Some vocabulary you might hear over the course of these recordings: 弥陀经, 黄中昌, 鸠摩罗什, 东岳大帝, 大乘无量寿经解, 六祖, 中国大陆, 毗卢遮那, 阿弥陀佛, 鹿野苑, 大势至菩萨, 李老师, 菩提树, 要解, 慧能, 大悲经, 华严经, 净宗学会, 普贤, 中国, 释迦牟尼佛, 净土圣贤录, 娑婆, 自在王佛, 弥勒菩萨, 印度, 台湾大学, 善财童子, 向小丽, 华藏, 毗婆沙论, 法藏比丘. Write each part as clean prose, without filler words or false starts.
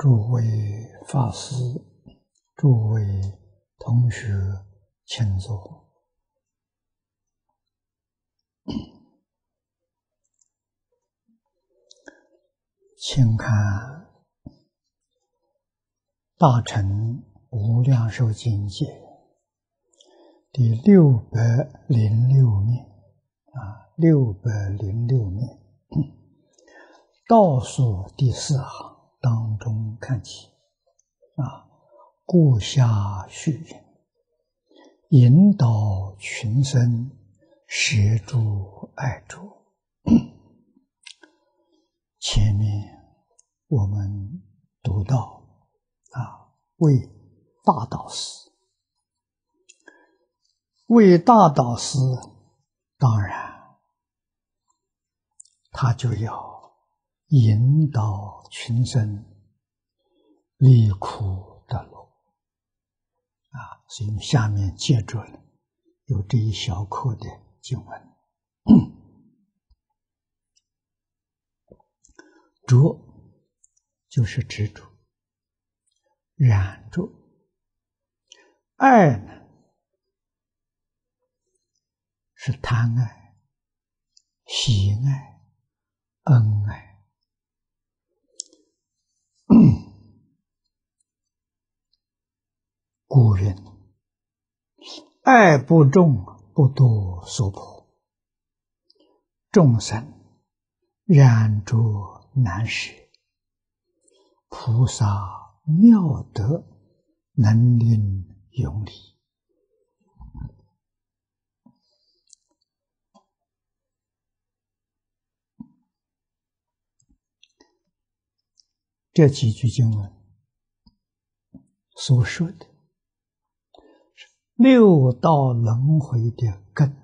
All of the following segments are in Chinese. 诸位法师，诸位同学，请坐。请看《大乘无量寿经解》第606面啊，606面倒数第四行。 当中看起，故下序言，引导群生，协助爱主。前面我们读到，为大导师，当然他就要 引导群生离苦得乐所以我们下面接着了有这一小课的经文。着就是执着，染着；爱呢是贪爱、喜爱、恩爱。 古云：“爱不种，不堕娑婆。”众生染着难舍，菩萨妙德能令永离。这几句经文所说的。 六道轮回的根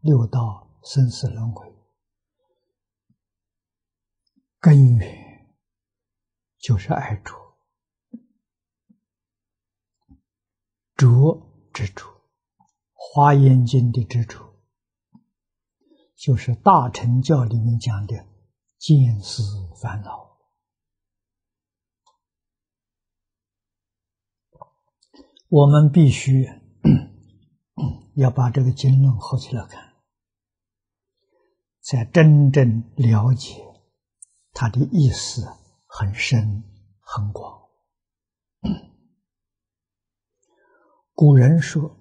六道生死轮回根源就是爱着，着执着，《华严经》的执着，就是大乘教里面讲的见思烦恼。 我们必须要把这个经论合起来看，才真正了解它的意思很深很广。古人说：“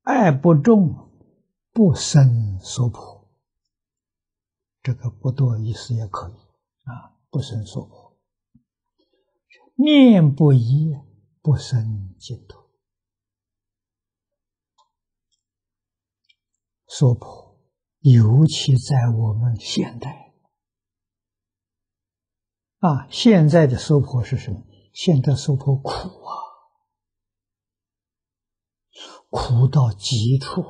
爱不种，不生娑婆。”这个不多意思也可以不生娑婆。念不移，不生净土。 娑婆，尤其在我们现代，现在的娑婆是什么？现在娑婆苦苦到极处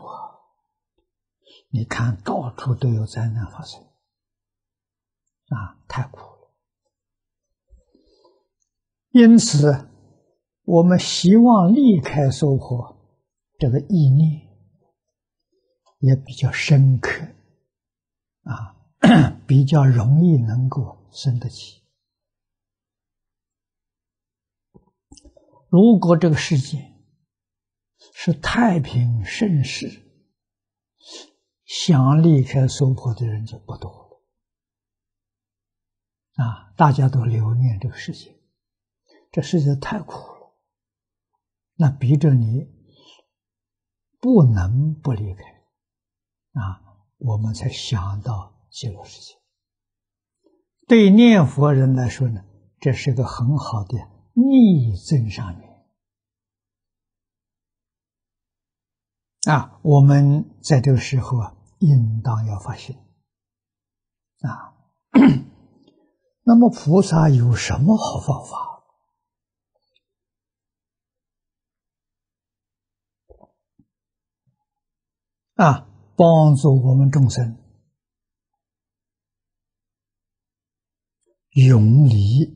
你看到处都有灾难发生，太苦了。因此，我们希望离开娑婆，这个意念 也比较深刻，比较容易能够生得起。如果这个世界是太平盛世，想离开娑婆的人就不多了，大家都留恋这个世界，这世界太苦了，那逼着你不能不离开。 我们才想到极乐世界。对念佛人来说呢，这是个很好的逆增上缘。我们在这个时候应当要发心。那么菩萨有什么好方法？ 帮助我们众生永离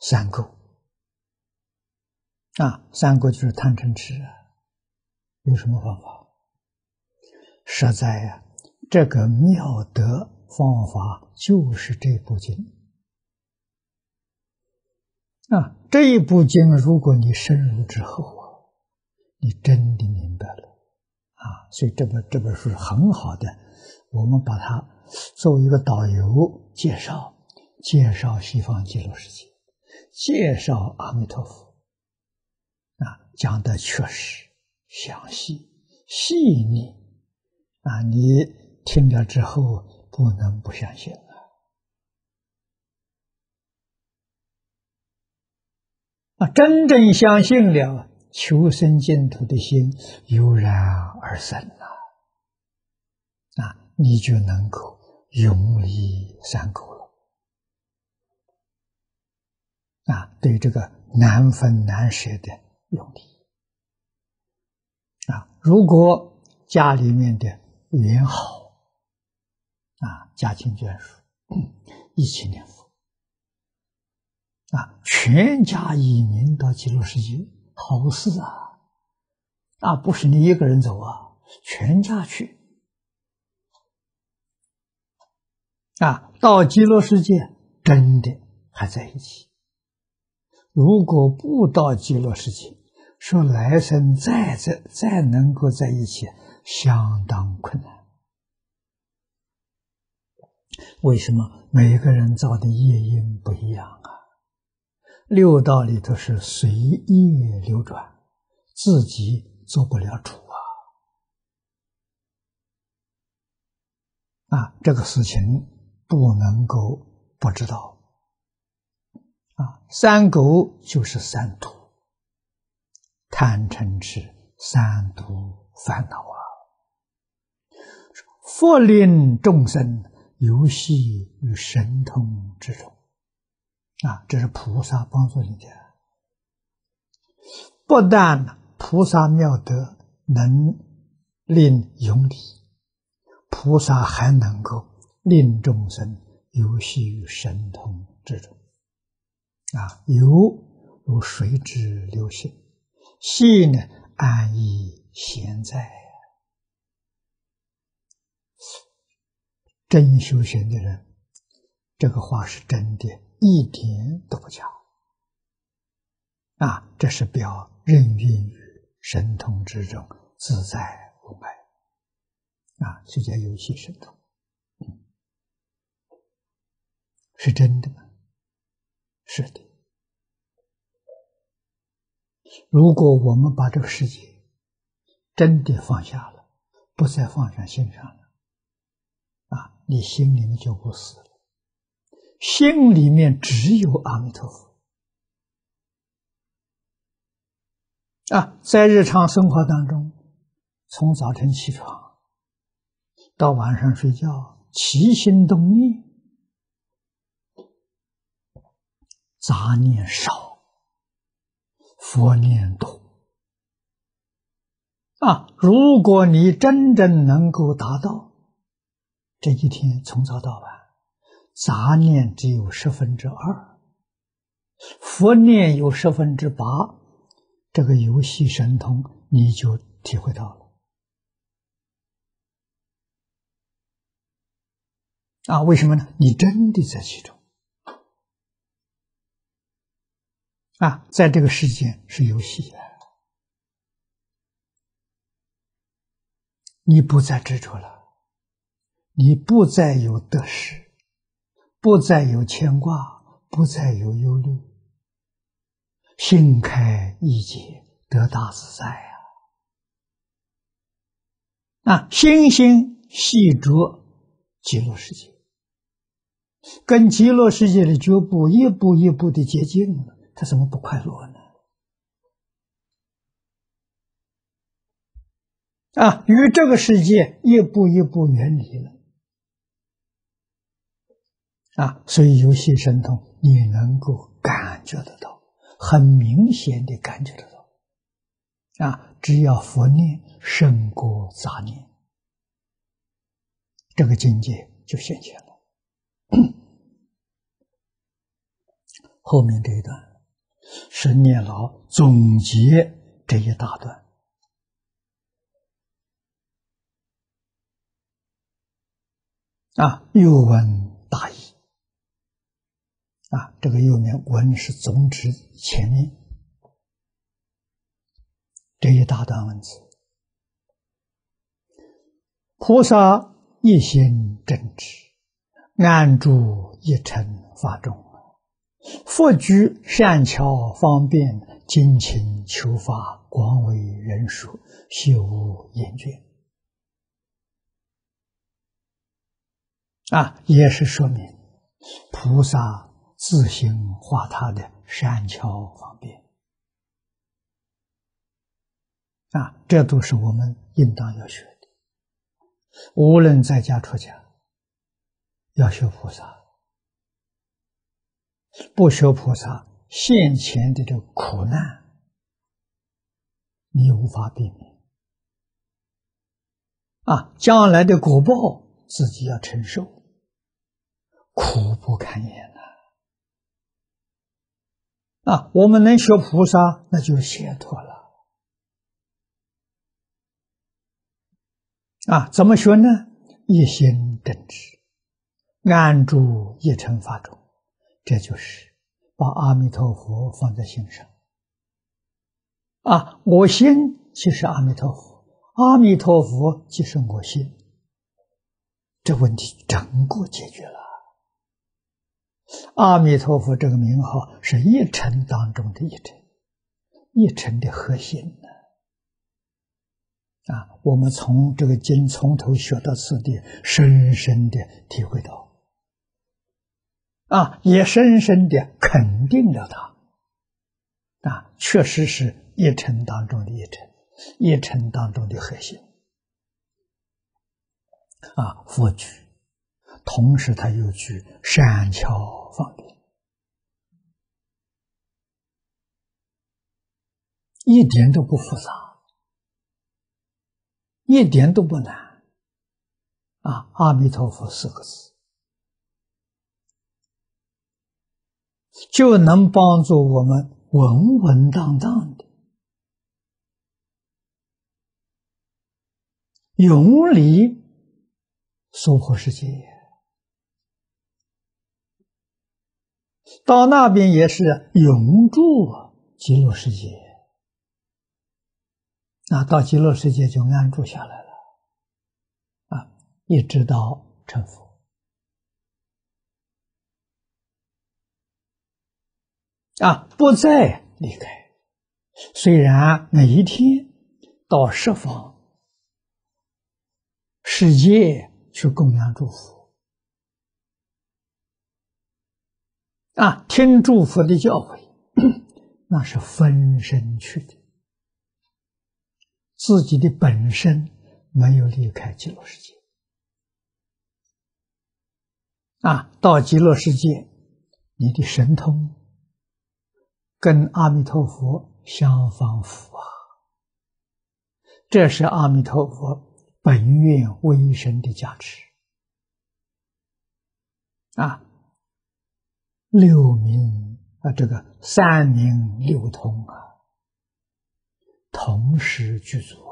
三垢三垢就是贪嗔痴，有什么方法？实在这个妙德方法就是这部经啊。这一部经，如果你深入之后啊，你真的明白了啊。所以这本书很好的，我们把它作为一个导游介绍西方极乐世界，介绍阿弥陀佛啊，讲得确实详细细腻啊，你听了之后不能不相信啊！啊，真正相信了，求生净土的心油然而生了啊，你就能够永离三垢了啊，对这个难分难舍的永离啊。如果家里面的缘好啊，家亲眷属一起念佛啊，全家移民到极乐世界，好事啊！啊，不是你一个人走啊，全家去啊，到极乐世界真的还在一起。如果不到极乐世界，说来生再能够在一起，相当困难。为什么每个人造的业因不一样啊？六道里头是随业流转，自己做不了主啊！啊，这个事情不能够不知道啊。三垢就是三毒，贪嗔痴三毒烦恼啊，佛令众生游戏与神通之中啊，这是菩萨帮助你的。不但菩萨妙德能令永离，菩萨还能够令众生游戏于神通之中啊，游如水之流泻，戏呢安逸闲在。真修行的人，这个话是真的，一点都不假啊！这是表任运于神通之中，自在无碍啊，这叫游戏神通，是真的吗？是的。如果我们把这个世界真的放下了，不再放在心上了。啊，你心里面就不死了，心里面只有阿弥陀佛啊。在日常生活当中，从早晨起床到晚上睡觉，起心动念，杂念少，佛念多啊。如果你真正能够达到这一天从早到晚杂念只有2%，佛念有8%，这个游戏神通你就体会到了啊！为什么呢？你真的在其中啊，在这个世界是游戏的，你不再执着了，你不再有得失，不再有牵挂，不再有忧虑，心开意解，得大自在啊！啊，心心系着极乐世界，跟极乐世界的觉悟一步一步的接近了，他怎么不快乐呢？啊，与这个世界一步一步远离了。啊，所以游戏神通你能够感觉得到，很明显的感觉得到啊，只要佛念胜过杂念，这个境界就现前了后面这一段沈念老总结这一大段又闻大义这个又闻是总指前面这一大段文字。菩萨一心正直，安住一尘法中，复居善巧方便，精勤求法，广为人说，悉无厌倦。也是说明菩萨自行化他的善巧方便。这都是我们应当要学的。无论在家出家，要学菩萨。不学菩萨，现前的这苦难，你无法避免。将来的果报自己要承受。苦不堪言我们能学菩萨，那就解脱了。怎么学呢？一心正直，安住一尘法中，这就是把阿弥陀佛放在心上。我心即是阿弥陀佛，阿弥陀佛即是我心，这问题整个解决了。阿弥陀佛这个名号是一尘当中的一尘，一尘的核心我们从这个经从头学到次第，深深的体会到也深深的肯定了它确实是一尘当中的一尘，一尘当中的核心佛举，同时它又举善巧方便，一点都不复杂，一点都不难阿弥陀佛四个字就能帮助我们稳稳当当的永离娑婆世界，到那边也是永住极乐世界。到极乐世界就安住下来了，一直到成佛。不再离开。虽然每一天到十方世界去供养祝福。听诸佛的教诲，那是分身去的，自己的本身没有离开极乐世界。到极乐世界，你的神通跟阿弥陀佛相仿佛这是阿弥陀佛本愿威神的加持。六明这个三明六通同时具足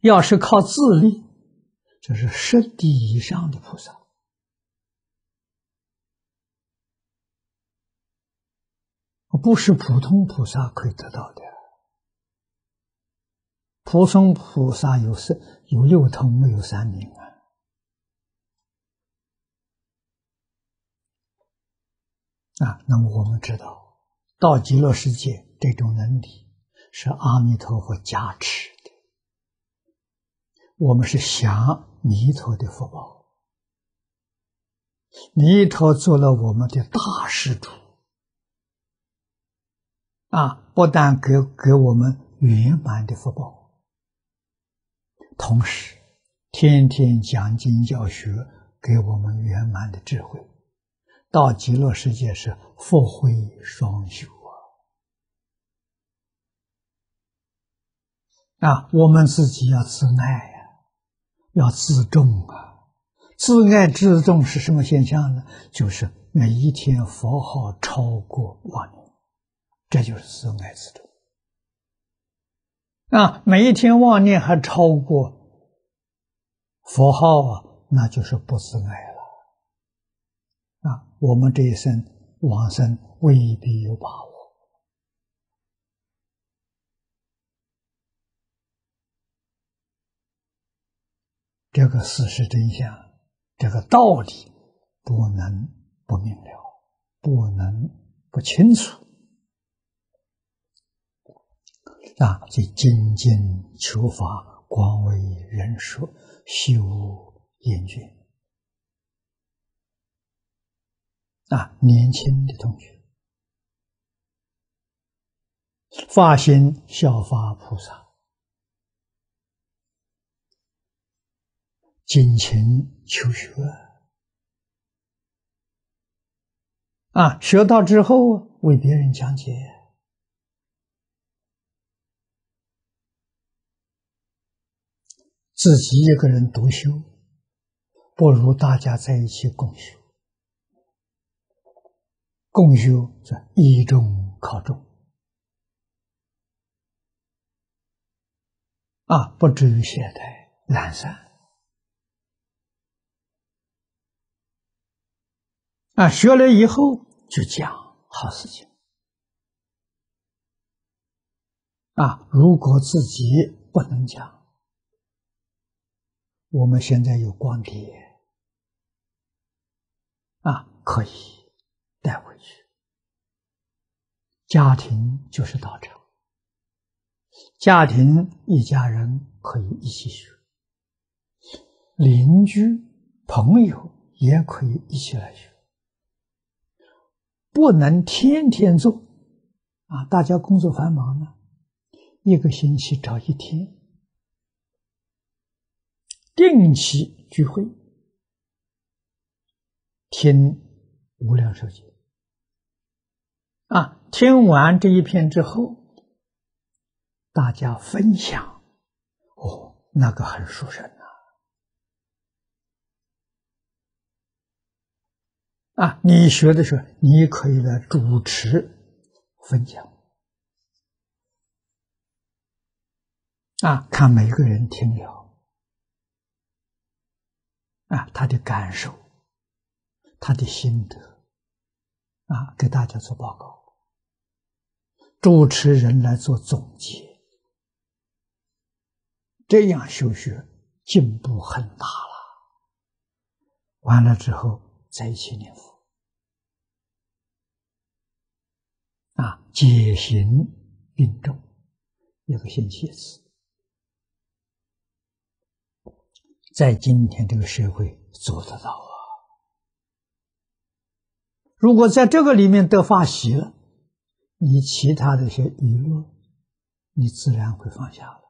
要是靠自力，这是十地以上的菩萨不是普通菩萨可以得到的。普通菩萨有六通，没有三明那么我们知道，到极乐世界这种能力是阿弥陀佛加持的，我们是享弥陀的福报，弥陀做了我们的大施主不但给我们圆满的福报，同时天天讲经教学，给我们圆满的智慧。到极乐世界是福慧双修我们自己要自爱要自重自爱自重是什么现象呢？就是每一天佛号超过万年，这就是自爱自重啊，每一天妄念还超过佛号啊，那就是不自爱了。啊，我们这一生往生未必有把握。 这个事实真相，这个道理不能不明了，不能不清楚啊！所以精进求法，广为人说，修厌倦啊！年轻的同学，发心效法菩萨。 精勤求学啊，学到之后为别人讲解自己一个人独修，不如大家在一起共修。共修是一众靠众啊，不至于懈怠懒散。 啊，学了以后就讲好事情。啊，如果自己不能讲，我们现在有光碟，啊，可以带回去。家庭就是道场，家庭一家人可以一起学，邻居、朋友也可以一起来学。 不能天天做，啊，大家工作繁忙呢，一个星期找一天，定期聚会，听无量寿经，啊，听完这一篇之后，大家分享，哦，那个很殊胜啊。 啊，你学的时候，你可以来主持分享。啊，看每个人听了，啊，他的感受，他的心得，啊，给大家做报告。主持人来做总结，这样修学进步很大了。完了之后。 在一起念佛啊，解行并重，一个星期一次，在今天这个社会做得到啊。如果在这个里面得法喜了，你其他的一些娱乐，你自然会放下了，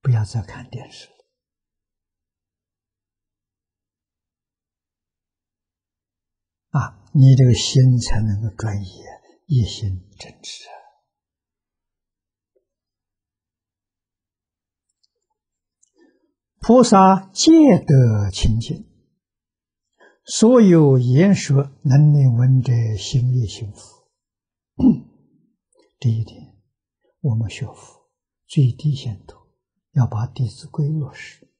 不要再看电视。 啊，你这个心才能够专一，一心正直。菩萨戒得清净，所有言说能令闻者心悦幸福。这一点，我们学佛最低限度要把《弟子规》落实。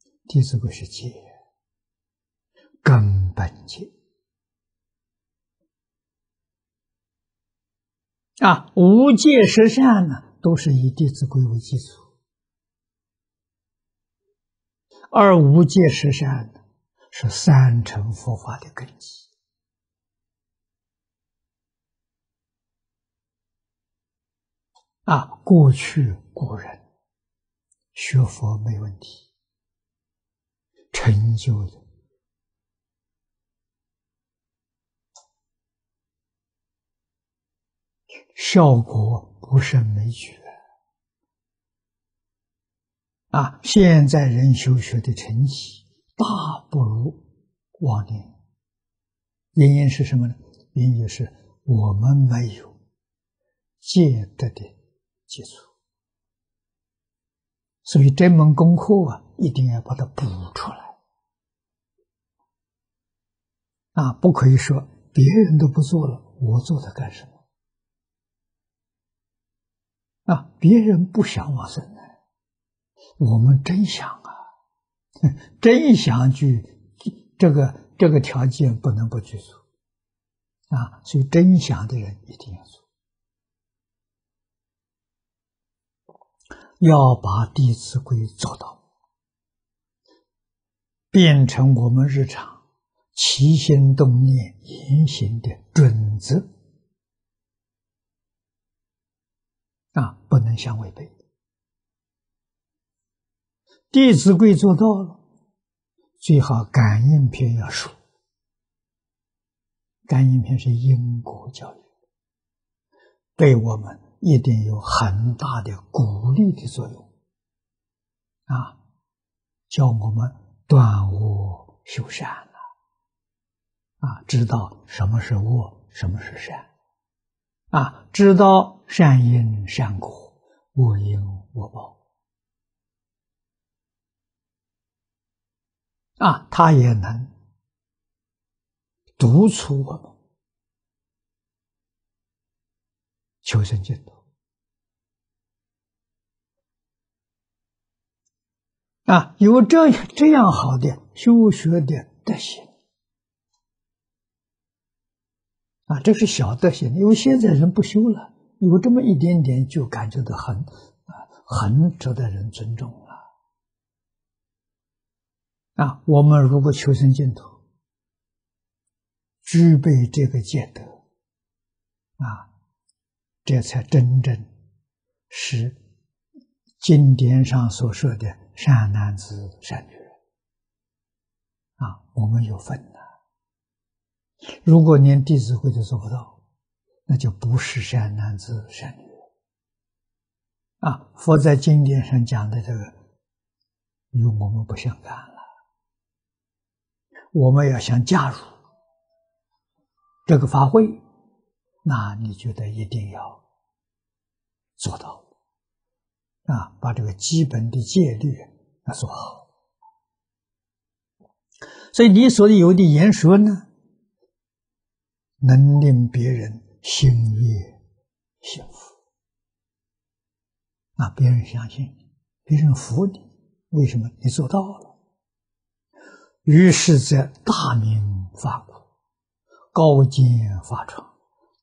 《弟子规》是戒，根本戒。 啊，无戒十善呢，都是以《弟子规》为基础，而无戒十善呢，是三乘佛法的根基。啊，过去古人学佛没问题，成就的。 效果不胜枚举啊！现在人修学的成绩大不如往年，原因是什么呢？原因是我们没有戒德的基础，所以这门功课啊，一定要把它补出来啊！不可以说别人都不做了，我做它干什么？啊，别人不想往生呢，我们真想啊，真想去，这个条件不能不去做啊，所以真想的人一定要做，要把《弟子规》做到，变成我们日常起心动念言行的准则。啊，不能相违背。弟子规做到了，最好感应篇要熟。感应篇是因果教育，对我们一定有很大的鼓励的作用。啊，教我们断恶修善了。啊，知道什么是恶，什么是善。啊，知道善因善果，恶因恶报。啊，他也能督促我们求生净土。啊，有这样好的修学的德行。啊，这是小德行，因为现在人不修了，有这么一点点就感觉到很值得人尊重了。啊，我们如果求生净土，具备这个戒德，啊，这才真正是经典上所说的善男子、善女人。啊，我们有份的。如果连《弟子规》都做不到，那就不是善男子、善女人。啊，佛在经典上讲的这个，与我们不相干了。我们要想加入这个法会，那你觉得一定要做到啊，把这个基本的戒律要做好。所以你所有的言说呢，能令别人心悦幸福，啊，别人相信你，别人服你，为什么？你做到了，于是则大明发光，高见发传，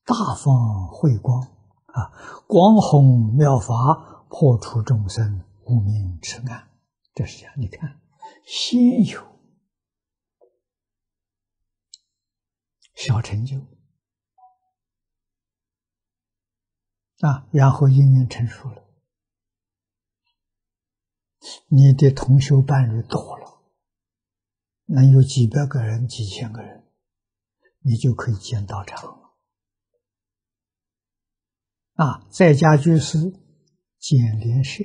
大放慧光，啊，光弘妙法，破除众生无明痴暗。这是啊，你看，先有小成就啊，然后因缘成熟了，你的同修伴侣多了，能有几百个人、几千个人，你就可以见道场了。啊，在家居士、建联社，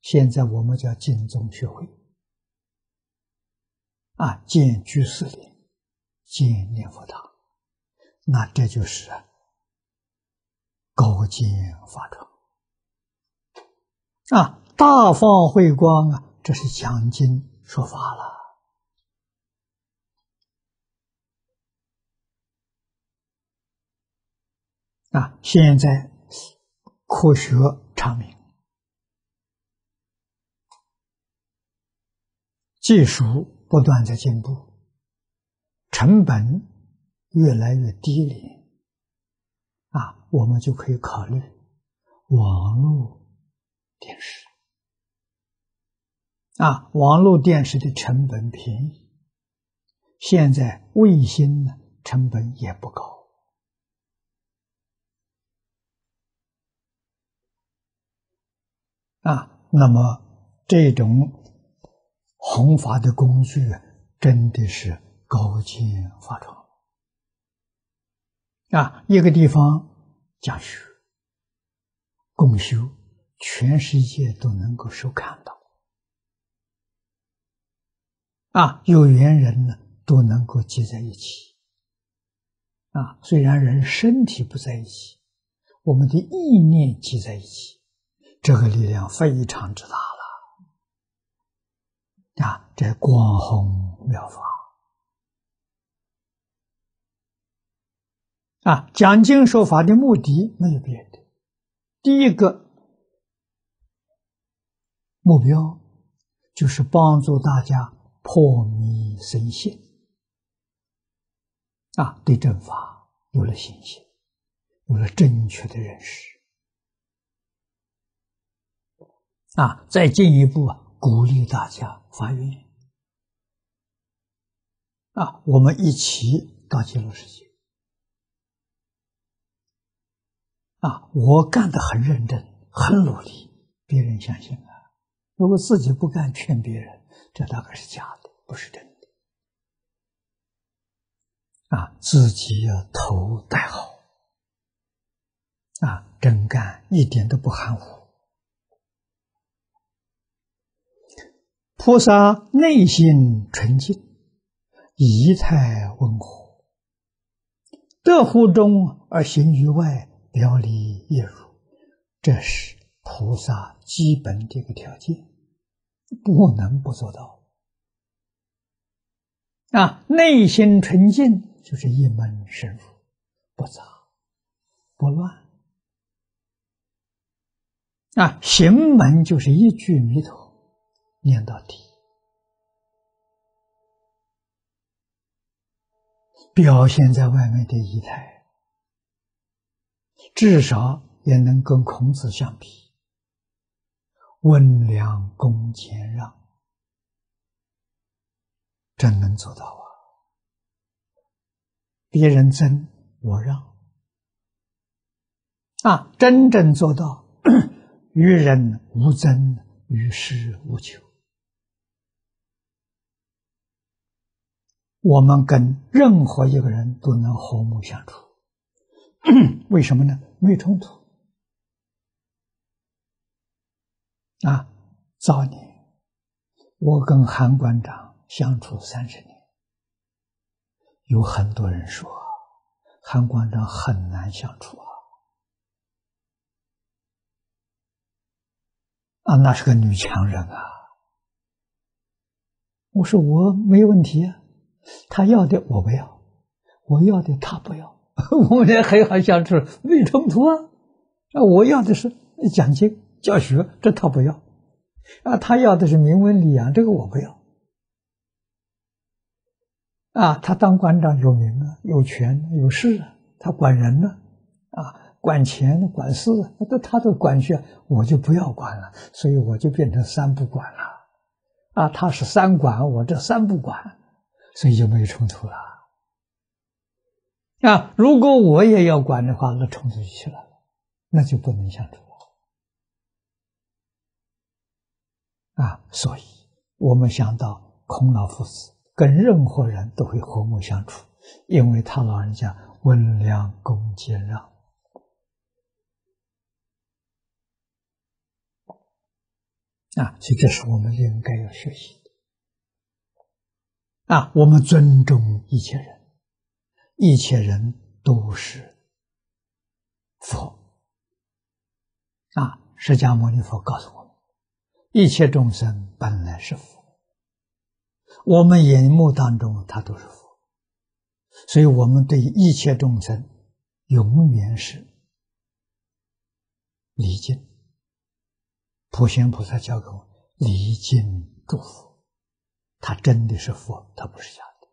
现在我们叫净宗学会，啊，建居士联。建念佛堂，那这就是高见法传啊，大放慧光啊，这是讲经说法了啊。现在科学昌明，技术不断在进步。成本越来越低廉，啊，我们就可以考虑网络电视，啊，网络电视的成本便宜，现在卫星呢成本也不高，啊，那么这种弘法的工具真的是高见法传啊，一个地方讲学、共修，全世界都能够收看到啊，有缘人呢都能够聚在一起啊。虽然人身体不在一起，我们的意念聚在一起，这个力量非常之大了啊！这光弘妙法。啊，讲经说法的目的没有别的，第一个目标就是帮助大家破迷深信啊，对正法有了信心，有了正确的认识啊，再进一步鼓励大家发愿啊，我们一起搞极乐世界啊，我干得很认真，很努力，别人相信啊。如果自己不干，劝别人，这大概是假的，不是真的。啊，自己要头戴好，啊，真干一点都不含糊。菩萨内心纯净，仪态温和，得乎中而行于外，表里亦如，这是菩萨基本的一个条件，不能不做到。啊，内心纯净就是一门深入，不杂不乱。啊，行门就是一句弥陀念到底，表现在外面的仪态，至少也能跟孔子相比。温良恭俭让，真能做到啊！别人争我让啊，真正做到于人无争，于事无求。我们跟任何一个人都能和睦相处，为什么呢？没冲突。啊，早年我跟韩馆长相处30年，有很多人说韩馆长很难相处啊。啊，那是个女强人啊。我说我没问题啊，他要的我不要，我要的他不要，我们俩很好相处，没冲突啊。啊，我要的是讲经教学，这他不要啊，他要的是明文礼养，这个我不要啊。他当馆长有名啊，有权有势啊，他管人呢啊，管钱管事，他都管去，我就不要管了，所以我就变成三不管了啊。他是三管，我这三不管，所以就没有冲突了啊。如果我也要管的话，那冲突就起来了，那就不能相处。啊，所以我们想到孔老夫子跟任何人都会和睦相处，因为他老人家温良恭俭让。啊，所以这是我们应该要学习的。啊，我们尊重一切人，一切人都是佛。啊，释迦牟尼佛告诉我们，一切众生本来是佛，我们眼目当中他都是佛，所以我们对一切众生永远是礼敬。普贤菩萨教给我礼敬诸佛，他真的是佛，他不是假的，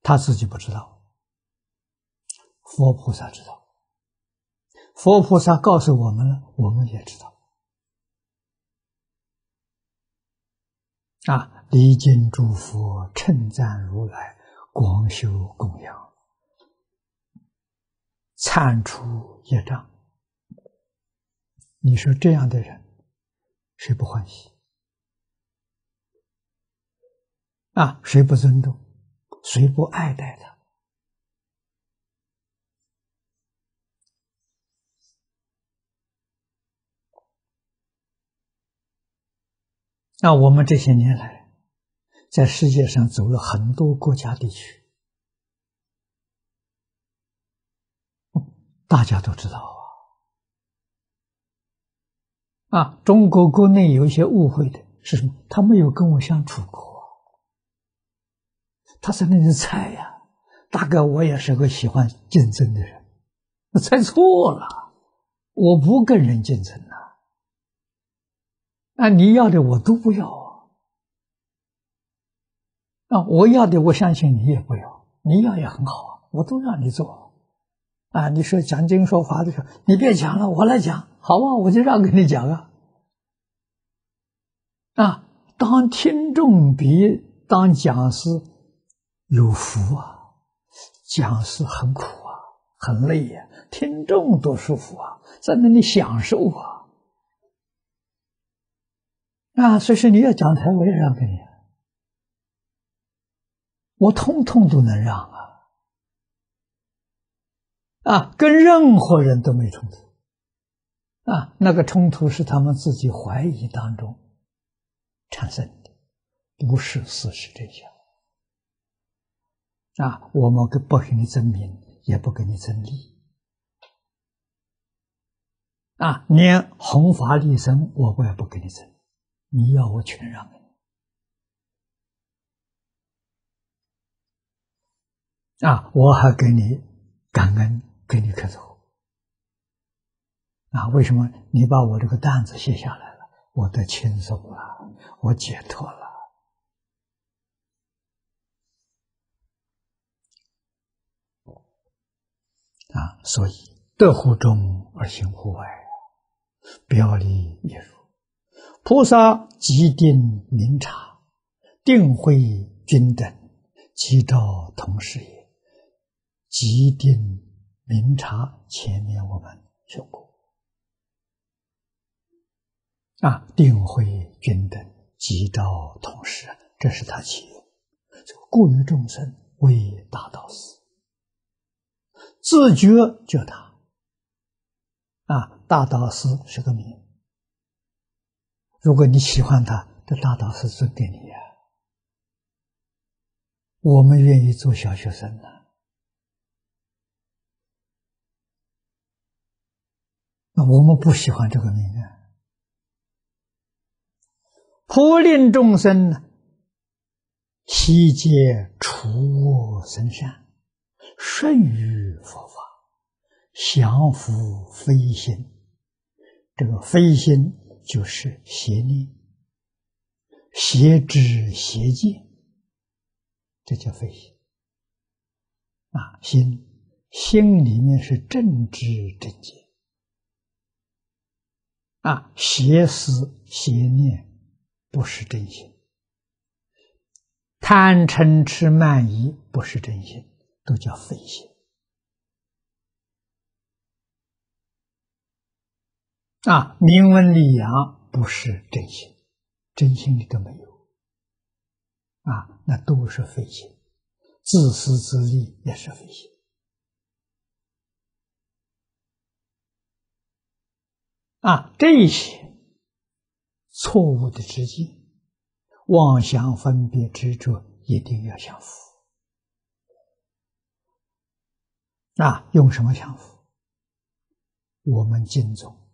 他自己不知道，佛菩萨知道，佛菩萨告诉我们了，我们也知道。啊，礼敬诸佛，称赞如来，广修供养，铲除业障。你说这样的人，谁不欢喜？啊，谁不尊重？谁不爱戴他？那我们这些年来在世界上走了很多国家地区，大家都知道啊。啊，中国国内有一些误会的是什么？他没有跟我相处过，他在那里猜呀，大概我也是个喜欢竞争的人，我猜错了，我不跟人竞争了。啊，你要的我都不要啊！啊，我要的我相信你也不要，你要也很好啊，我都让你做啊！你说讲经说法的时候，你别讲了，我来讲，好啊，我就让给你讲啊！啊，当听众比当讲师有福啊，讲师很苦啊，很累呀、啊，听众多舒服啊，在那里享受啊！ 啊，所以说你要讲台，我也让给你，我通通都能让啊！啊，跟任何人都没冲突，啊，那个冲突是他们自己怀疑当中产生的，不是事实真相。啊，我们不给你争名，也不给你争利，啊，连弘法利生，我也不给你争。 你要我全让你啊！我还给你感恩，给你磕头啊！为什么？你把我这个担子卸下来了，我得轻松了，我解脱了。啊！所以得乎中而行乎外，表里也如。 菩萨即定明察，定慧均等，即照同是也。即定明察，前面我们学过啊，定慧均等，即照同是，这是他起用。故于众生为大道士，自觉觉他啊，大道士是个名。 如果你喜欢他，这大导师尊给你呀、啊。我们愿意做小学生呢、啊，那我们不喜欢这个名啊。普令众生呢，悉皆除恶行善，顺于佛法，降伏非心。这个非心。 就是邪念、邪知、邪见，这叫非心。啊，心里面是正知正见。啊，邪思邪念不是真心，贪嗔痴慢疑不是真心，都叫非心。 啊，名闻利养不是真心，真心里都没有。啊，那都是非心，自私自利也是非心。啊，这些错误的知见、妄想、分别、执着，一定要降伏。啊，用什么降伏？我们敬重。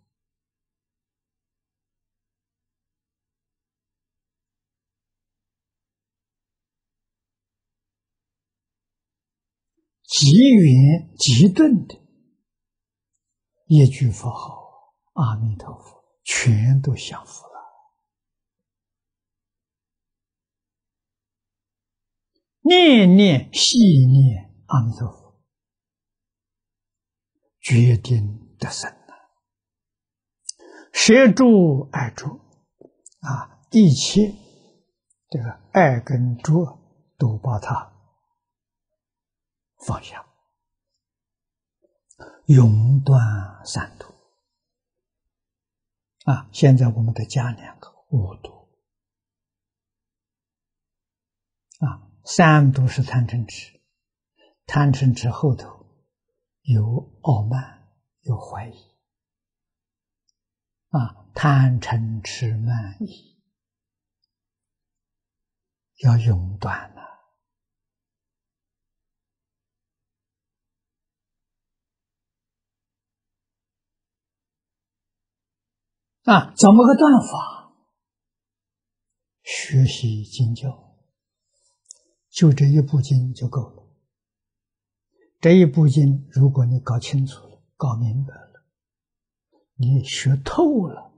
极远极顿的一句佛号，阿弥陀佛，全都降服了。念念细念阿弥陀佛，决定得生了。舍诸爱着啊，一切这个爱跟着都把它。 放下，永断三毒啊！现在我们得加2个五毒啊。3毒是贪嗔痴，贪嗔痴后头有傲慢，有怀疑啊。贪嗔痴慢疑要永断了。 啊，怎么个断法？学习经教，就这一部经就够了。这一部经，如果你搞清楚了、搞明白了，你学透了，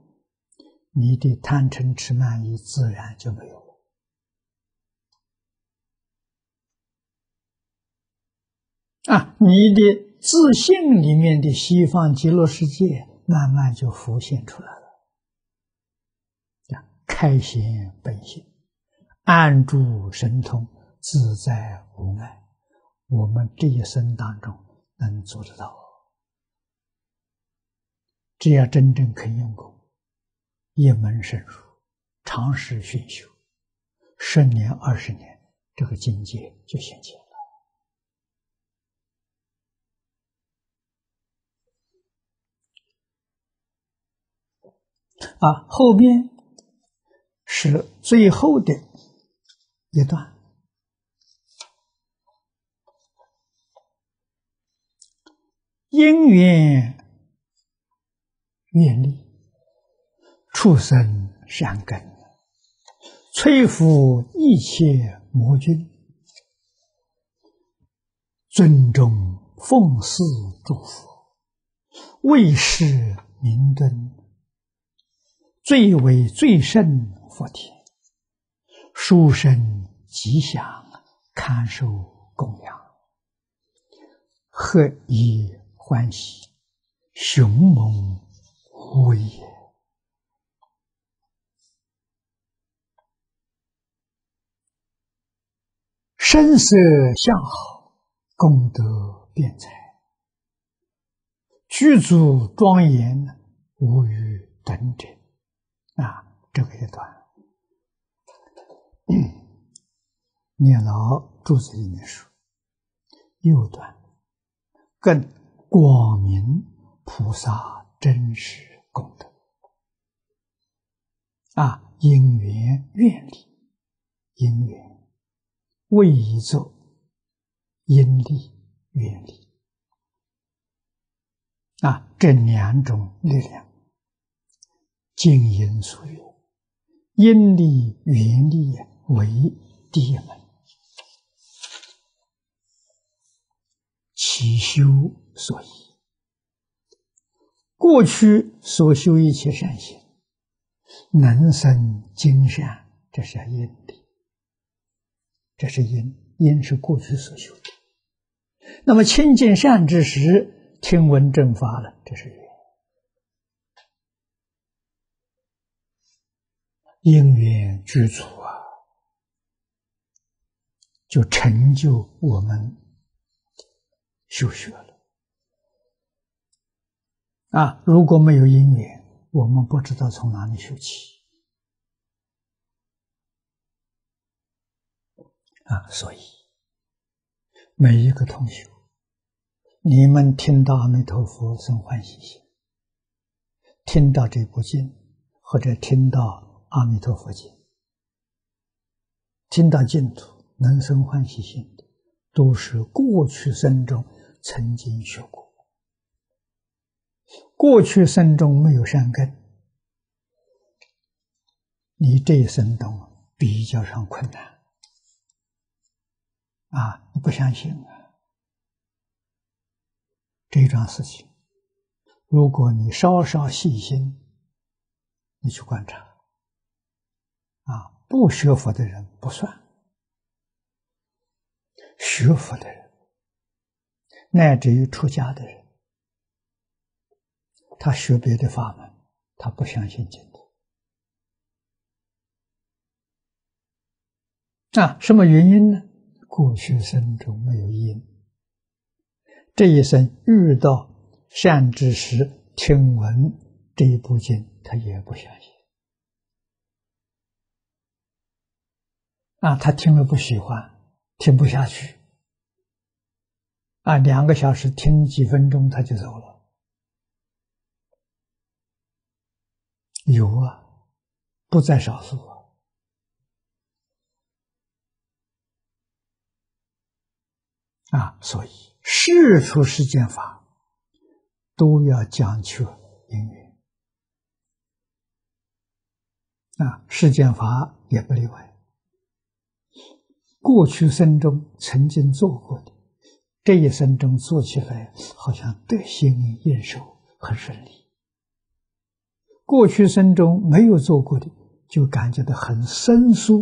你的贪嗔痴慢疑自然就没有了。你的自信里面的西方极乐世界慢慢就浮现出来了。开显本性，安住神通，自在无碍。我们这一生当中能做得到，只要真正肯用功，一门深入，长时熏修，10年、20年，这个境界就显现了。后边是最后的一段，因缘愿力，畜生善根，摧伏一切魔君，尊重奉祀诸佛，为是明灯，最为最胜佛田，殊胜吉祥，堪受供养，何以欢喜，雄猛无也。声色相好，功德辩才，具足庄严，无与等者。这个一段，念老注子里面说，右段更光明菩萨真实功德，因缘愿力，因缘为一奏因力愿力，这两种力量，静因所缘，因力愿力为第一门，其修所依，过去所修一切善行，能生金善，这是因力。这是因，因是过去所修的。那么亲近善知识，听闻正法了，这是缘。因缘具足就成就我们修学了。如果没有因缘，我们不知道从哪里修起。所以每一个同学，你们听到阿弥陀佛生欢喜心，听到这部经，或者听到阿弥陀佛经，听到净土，能生欢喜心的，都是过去生中曾经学过，过去生中没有善根，你这一生中比较上困难。你不相信这一桩事情，如果你稍稍细心，你去观察，不学佛的人不算，学佛的人，乃至于出家的人，他学别的法门，他不相信净土。什么原因呢？过去生中没有因，这一生遇到善知识，听闻这一部经，他也不相信。他听了不喜欢，听不下去。2个小时听几分钟他就走了。有不在少数。所以世出世间法都要讲究因缘，世间法也不例外。过去生中曾经做过的，这一生中做起来好像得心应手，很顺利。过去生中没有做过的，就感觉到很生疏，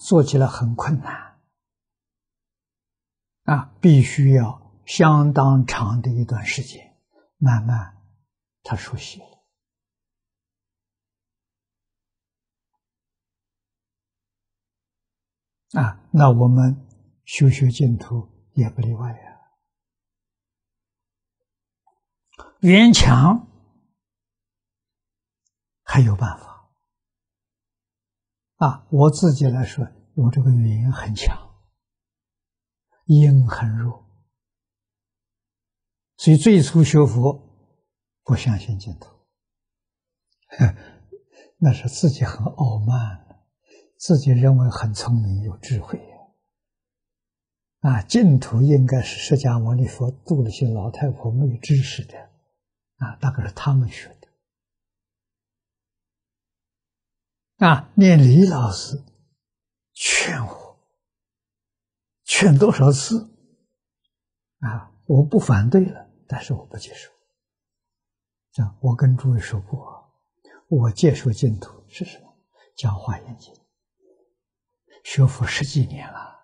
做起来很困难，必须要相当长的一段时间，慢慢他熟悉了。 那我们修净土也不例外。缘强还有办法我自己来说，我这个缘很强，因很弱，所以最初学佛不相信净土，那是自己很傲慢。 自己认为很聪明、有智慧，净土应该是释迦牟尼佛度了些老太婆没有知识的，大概是他们学的。念李老师劝我，劝多少次，我不反对了，但是我不接受。我跟诸位说过，我接受净土是什么？讲华严经。 学佛10几年了，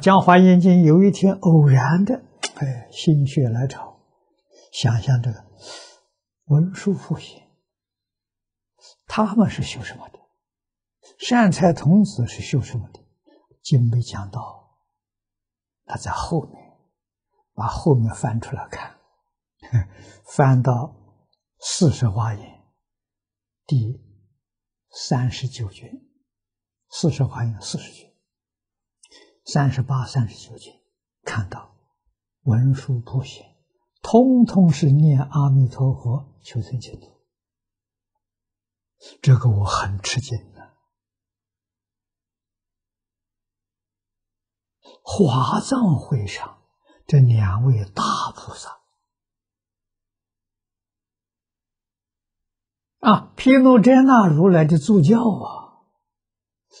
讲华严经，有一天偶然的，心血来潮，想想这个文殊普贤，他们是修什么的？善财童子是修什么的？经没讲到，他在后面，把后面翻出来看，翻到40华严，第39卷，40华严40卷，38、39卷，看到文殊普贤，通通是念阿弥陀佛求生净土，这个我很吃惊的。华藏会上这2位大菩萨，毗卢遮那如来的助教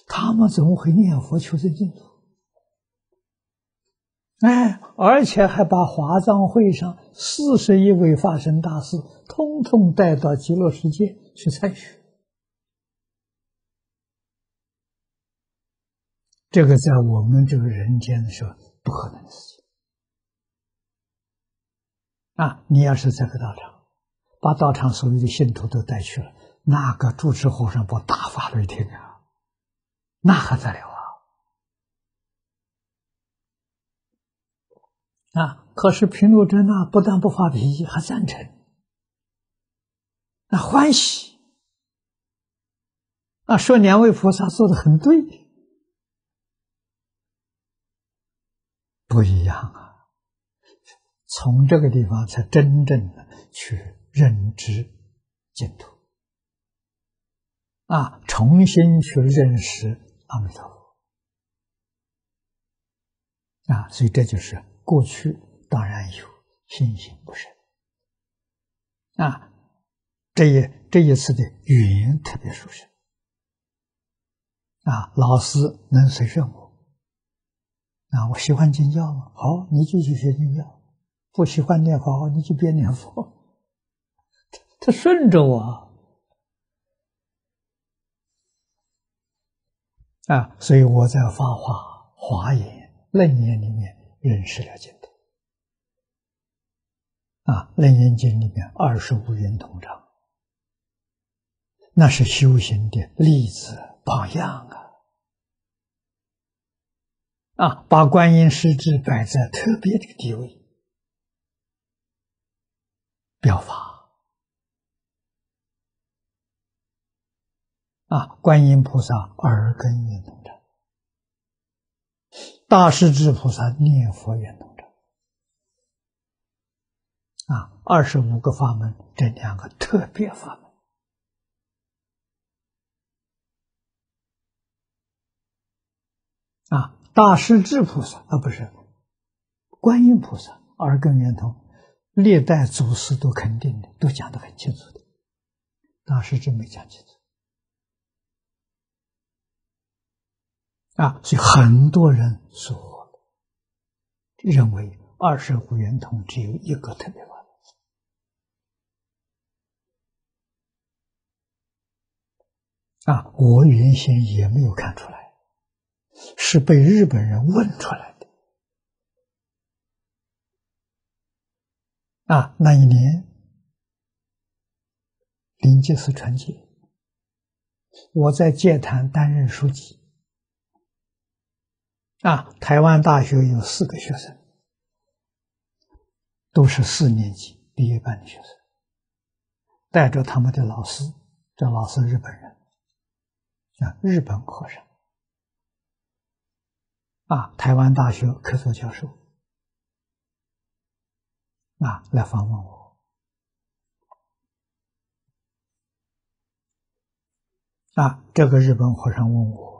他们怎么会念佛求生净土？而且还把华藏会上41位法身大士通通带到极乐世界去参学。这个在我们这个人间的时候不可能的事情。你要是这个道场。 把道场所有的信徒都带去了，那个住持和尚不大发雷霆啊，那还得了啊！可是毗卢遮那不但不发脾气，还赞成，欢喜，说2位菩萨做的很对，不一样啊！从这个地方才真正的去。 认知净土，重新去认识阿弥陀佛，所以这就是过去当然有信心不深，这一次的语言特别殊胜，老师能随顺我，我喜欢经教吗？好，你就去学经教；不喜欢念佛，你就别念佛。 他顺着我，所以我在《法华》华严楞严里面认识了净土，楞严经里面25圆通章，那是修行的例子榜样把观音师智摆在特别的地位，表法。 观音菩萨耳根圆通章，大势至菩萨念佛圆通章，25个法门，这2个特别法门，大势至菩萨不是观音菩萨耳根圆通，历代祖师都肯定的，都讲得很清楚的，大势至没讲清楚。 所以很多人说，认为25圆通只有一个特别法，啊，我原先也没有看出来，是被日本人问出来的。啊，那一年临济寺传戒，我在戒坛担任书记。啊，台湾大学有4个学生，都是4年级毕业班的学生，带着他们的老师，这老师日本人，啊，日本和尚，啊，台湾大学客座教授，啊，来访问我，啊，这个日本和尚问我。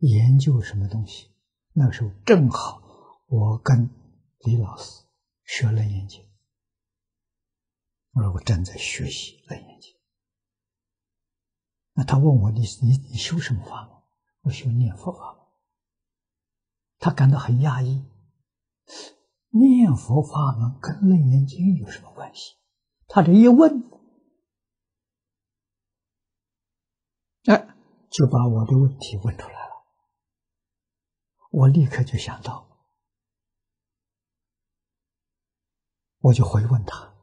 研究什么东西？那时候正好，我跟李老师学楞严经，我说我正在学习楞严经。那他问我你修什么法门？我修念佛法门。他感到很压抑，念佛法门跟楞严经有什么关系？他这一问，哎，就把我的问题问出来。 我立刻就想到，我就回问他：“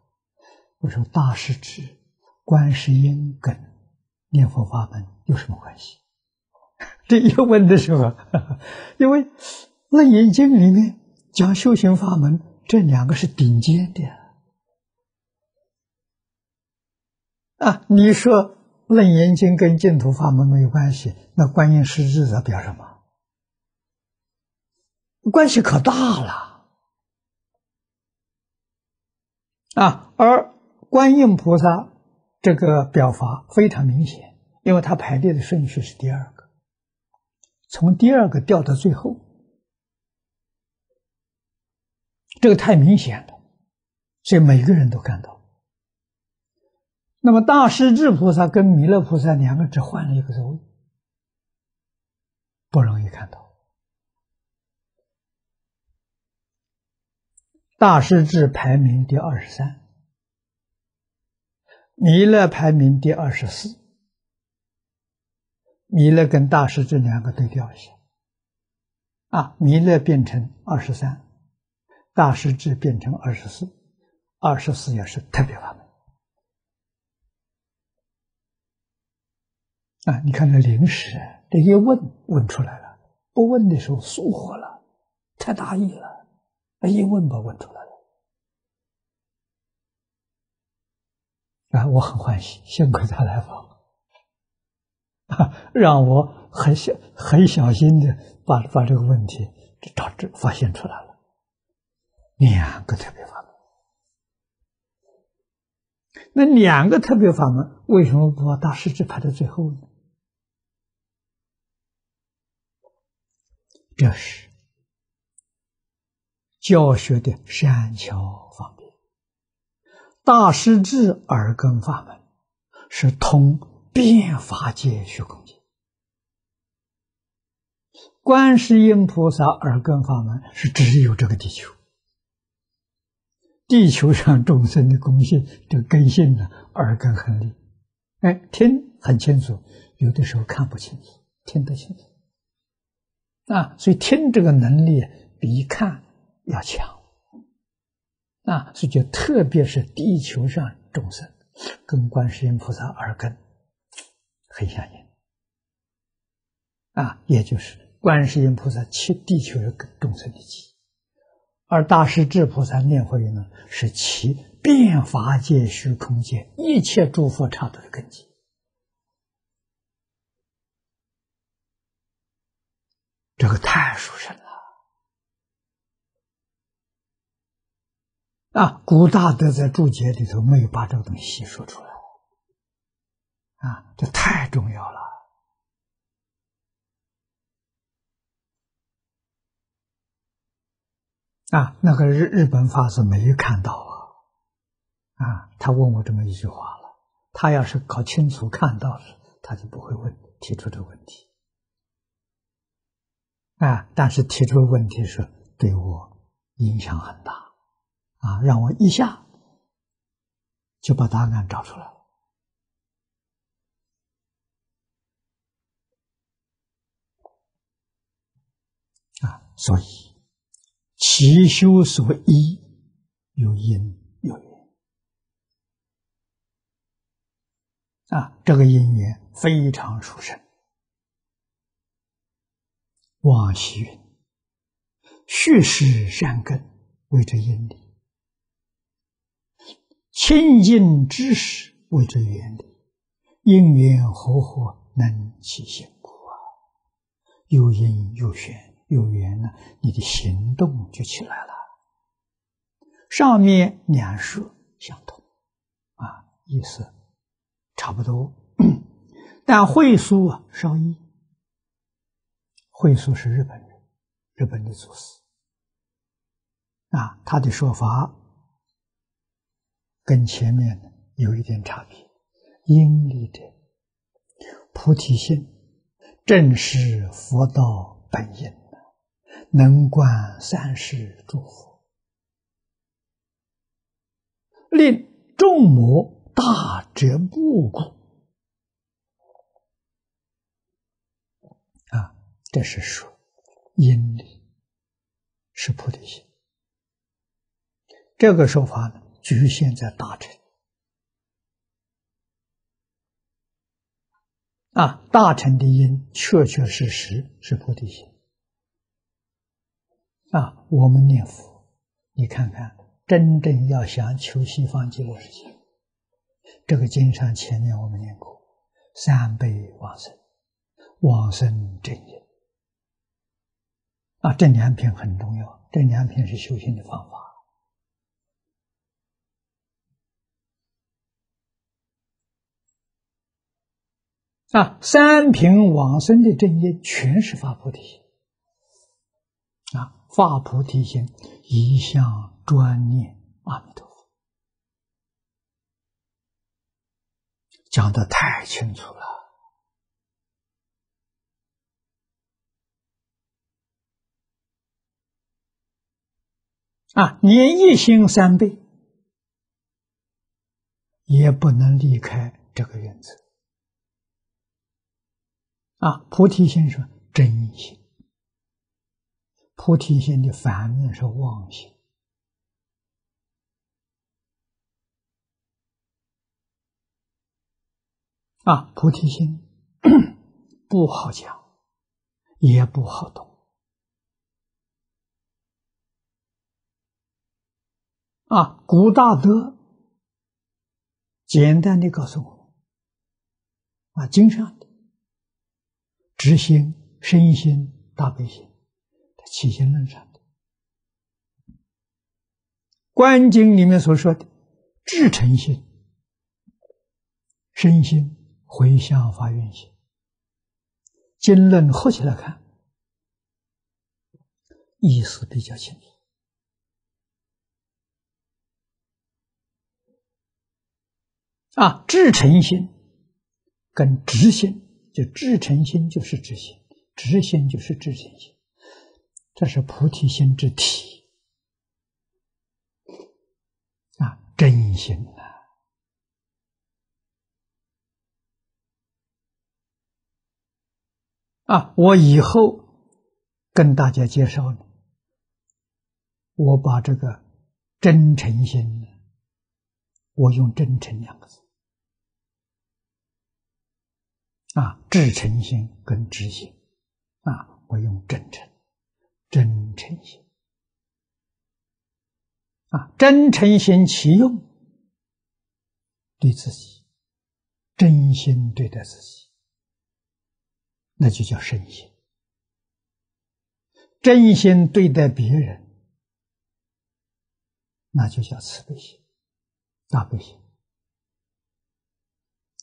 我说大势至、观世音跟念佛法门有什么关系？”这一问的时候，因为《楞严经》里面讲修行法门，这2个是顶尖的啊！你说《楞严经》跟净土法门没有关系，那观音师智在表什么？ 关系可大了啊！而观音菩萨这个表法非常明显，因为他排列的顺序是第2个，从第2个掉到最后，这个太明显了，所以每个人都看到。那么大势至菩萨跟弥勒菩萨2个只换了一个座位，不容易看到。 大势至排名第23，弥勒排名第24。弥勒跟大势至2个对调一下，啊，弥勒变成23，大势至变成24，24也是特别法门。啊，你看这临时这一问问出来了，不问的时候疏忽了，太大意了。 一问吧，问出来了，啊，我很欢喜，幸亏他来访，啊，让我很小心的把这个问题这发现出来了，2个特别法门，那2个特别法门为什么不把大势至排在最后呢？这是。 教学的善巧方便，大势至耳根法门是通遍法界虚空界；观世音菩萨耳根法门是只有这个地球，地球上众生的根性，这个根性呢，耳根很利，哎，听很清楚，有的时候看不清楚，听得清楚啊，所以听这个能力比看。 要强，啊，所以就特别是地球上众生，跟观世音菩萨耳根很相应，啊，也就是观世音菩萨切地球跟众生的气，而大势至菩萨念佛云呢，是其遍法界虚空界一切诸佛刹土的根基，这个太殊胜了。 啊，古大德在注解里头没有把这个东西细说出来，啊，这太重要了，啊，那个日本法师没看到啊，啊，他问我这么一句话了，他要是搞清楚看到了，他就不会提出这个问题，啊，但是提出问题是对我影响很大。 啊，让我一下就把答案找出来了。所以其修所依有因有缘啊，这个因缘非常殊胜。王希云：“续使善根为之因理，亲近知识为之缘理，因缘和合能起现果啊！有因有缘，有缘呢，你的行动就起来了。上面两说相同啊，意思差不多，但会疏啊稍异。”慧疏是日本人，日本的祖师啊，他的说法跟前面呢有一点差别。因理者，菩提心正是佛道本因，能观三世诸佛，令众魔大折不苦。这是说因理是菩提心，这个说法呢局限在大乘啊，大乘的因确确实实是菩提心啊。我们念佛，你看看，真正要想求西方极乐世界，这个经上前面我们念过，三倍往生，往生正因。啊，这两篇很重要，这两篇是修行的方法。啊，三品往生的正业全是发菩提心。啊，发菩提心一向专念阿弥陀佛，讲得太清楚了。啊，连一心三倍也不能离开这个原则。啊，菩提心是真心，菩提心的反面是妄心。啊，菩提心不好讲，也不好懂。啊，古大德简单的告诉我们，啊，经上的直心、身心、大悲心，在起心论上的观经里面所说的至诚心、身心、回向发愿心，经论合起来看，意思比较清楚。啊，至诚心跟直心，就至诚心就是直心，直心就是至诚心，这是菩提心之体啊，真心啊。啊，我以后跟大家介绍呢，我把这个真诚心呢，我用真诚两个字啊，至诚心跟直心啊，我用真诚，真诚心啊，真诚心其用，对自己真心对待自己，那就叫身心；真心对待别人，那就叫慈悲心、大悲心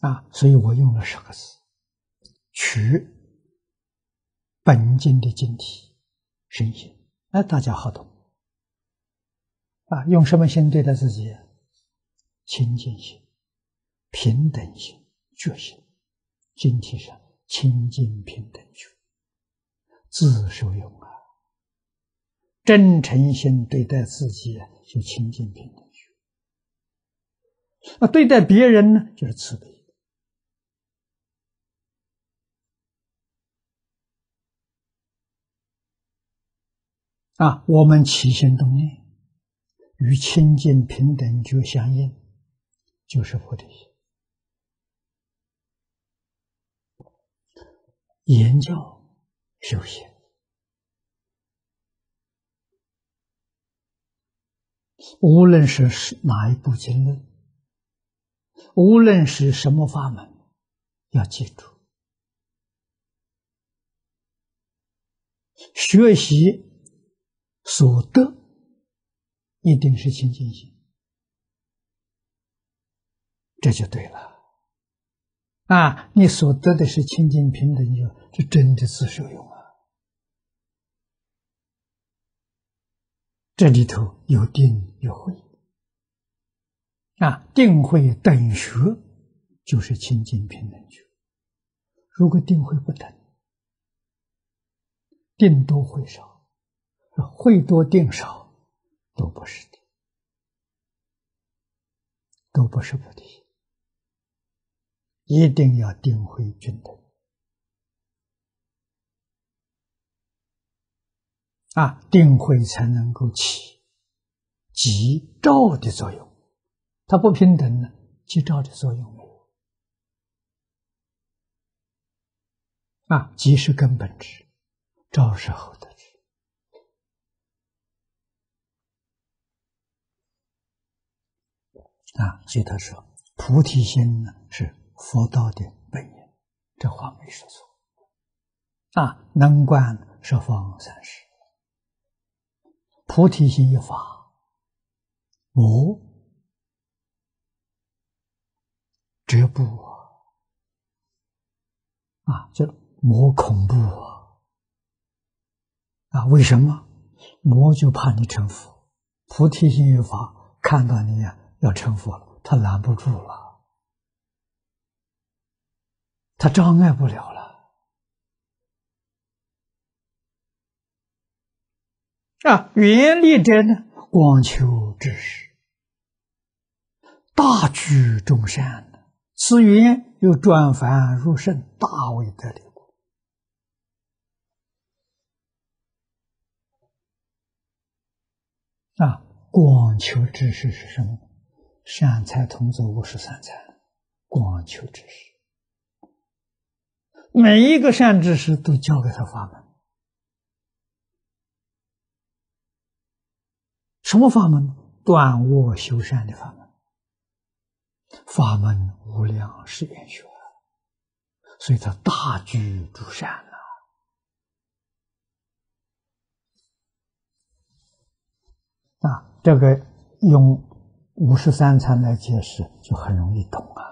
啊。所以我用了10个字，取本经的经题身心，那大家好懂啊。用什么心对待自己？清净心、平等心、觉心。经题上清净平等觉，自受用啊。真诚心对待自己就清净平等，那对待别人呢，就是慈悲。啊，我们起心动念与清净平等觉相应，就是菩提心。言教修行，无论是哪一部经论，无论是什么法门，要记住，学习所得一定是清净心，这就对了。啊，你所得的是清净平等觉，是真的自受用啊。这里头有定有慧啊，定慧等学就是清净平等觉。如果定慧不等，定多慧少，慧多定少都不是定，都不是菩提。一定要定慧均等啊，定慧才能够起即照的作用，它不平等呢，即照的作用没有啊。即是根本智，照是后得智啊。所以他说，菩提心呢是佛道的本源，这话没说错啊。能观十方三世。菩提心一法，无折怖啊，就魔恐怖啊！啊，为什么魔就怕你成佛？菩提心一法，看到你要成佛了，他拦不住了，他障碍不了了。啊，远离者呢，广求知识，大举众善呢，此云又转凡入圣，大为得利故。啊，广求知识是什么？善财童子53参，广求知识，每一个善知识都教给他法门。什么法门？断恶修善的法门，法门无量誓愿学，所以他大举助善了。啊，这个用53参来解释，就很容易懂啊。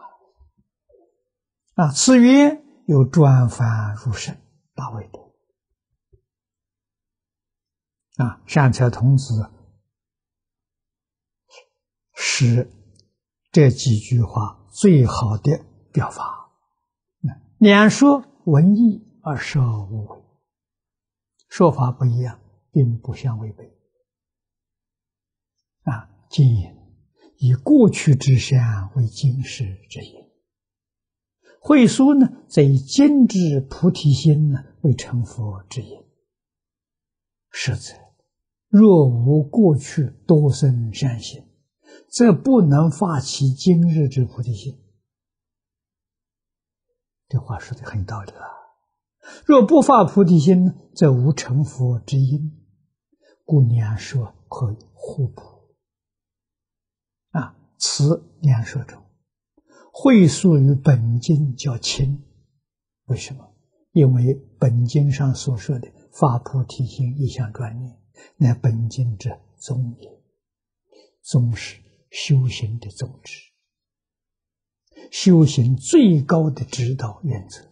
啊，此云有转凡入圣，大为得利啊，善财童子。是这几句话最好的表法。两说文义，而说无违，说法不一样，并不相违背。啊，今言以过去之善为今世之言，慧疏呢，则以今之菩提心呢为成佛之言。是则，若无过去多生善心，这不能发起今日之菩提心。这话说的很有道理了。若不发菩提心，则无成佛之因。故两说可互补。啊，此两说中，慧疏与本经较亲。为什么？因为本经上所说的发菩提心一项专念，乃本经之宗也。宗是修行的宗旨，修行最高的指导原则。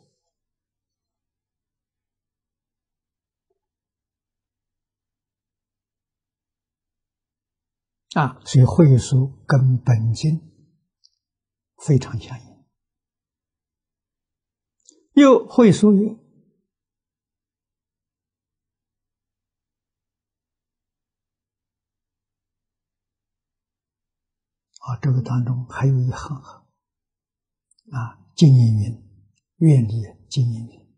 啊，所以慧疏跟本经非常相应。又慧疏曰：“啊，这个当中还有一行啊，净言云，愿力净言云，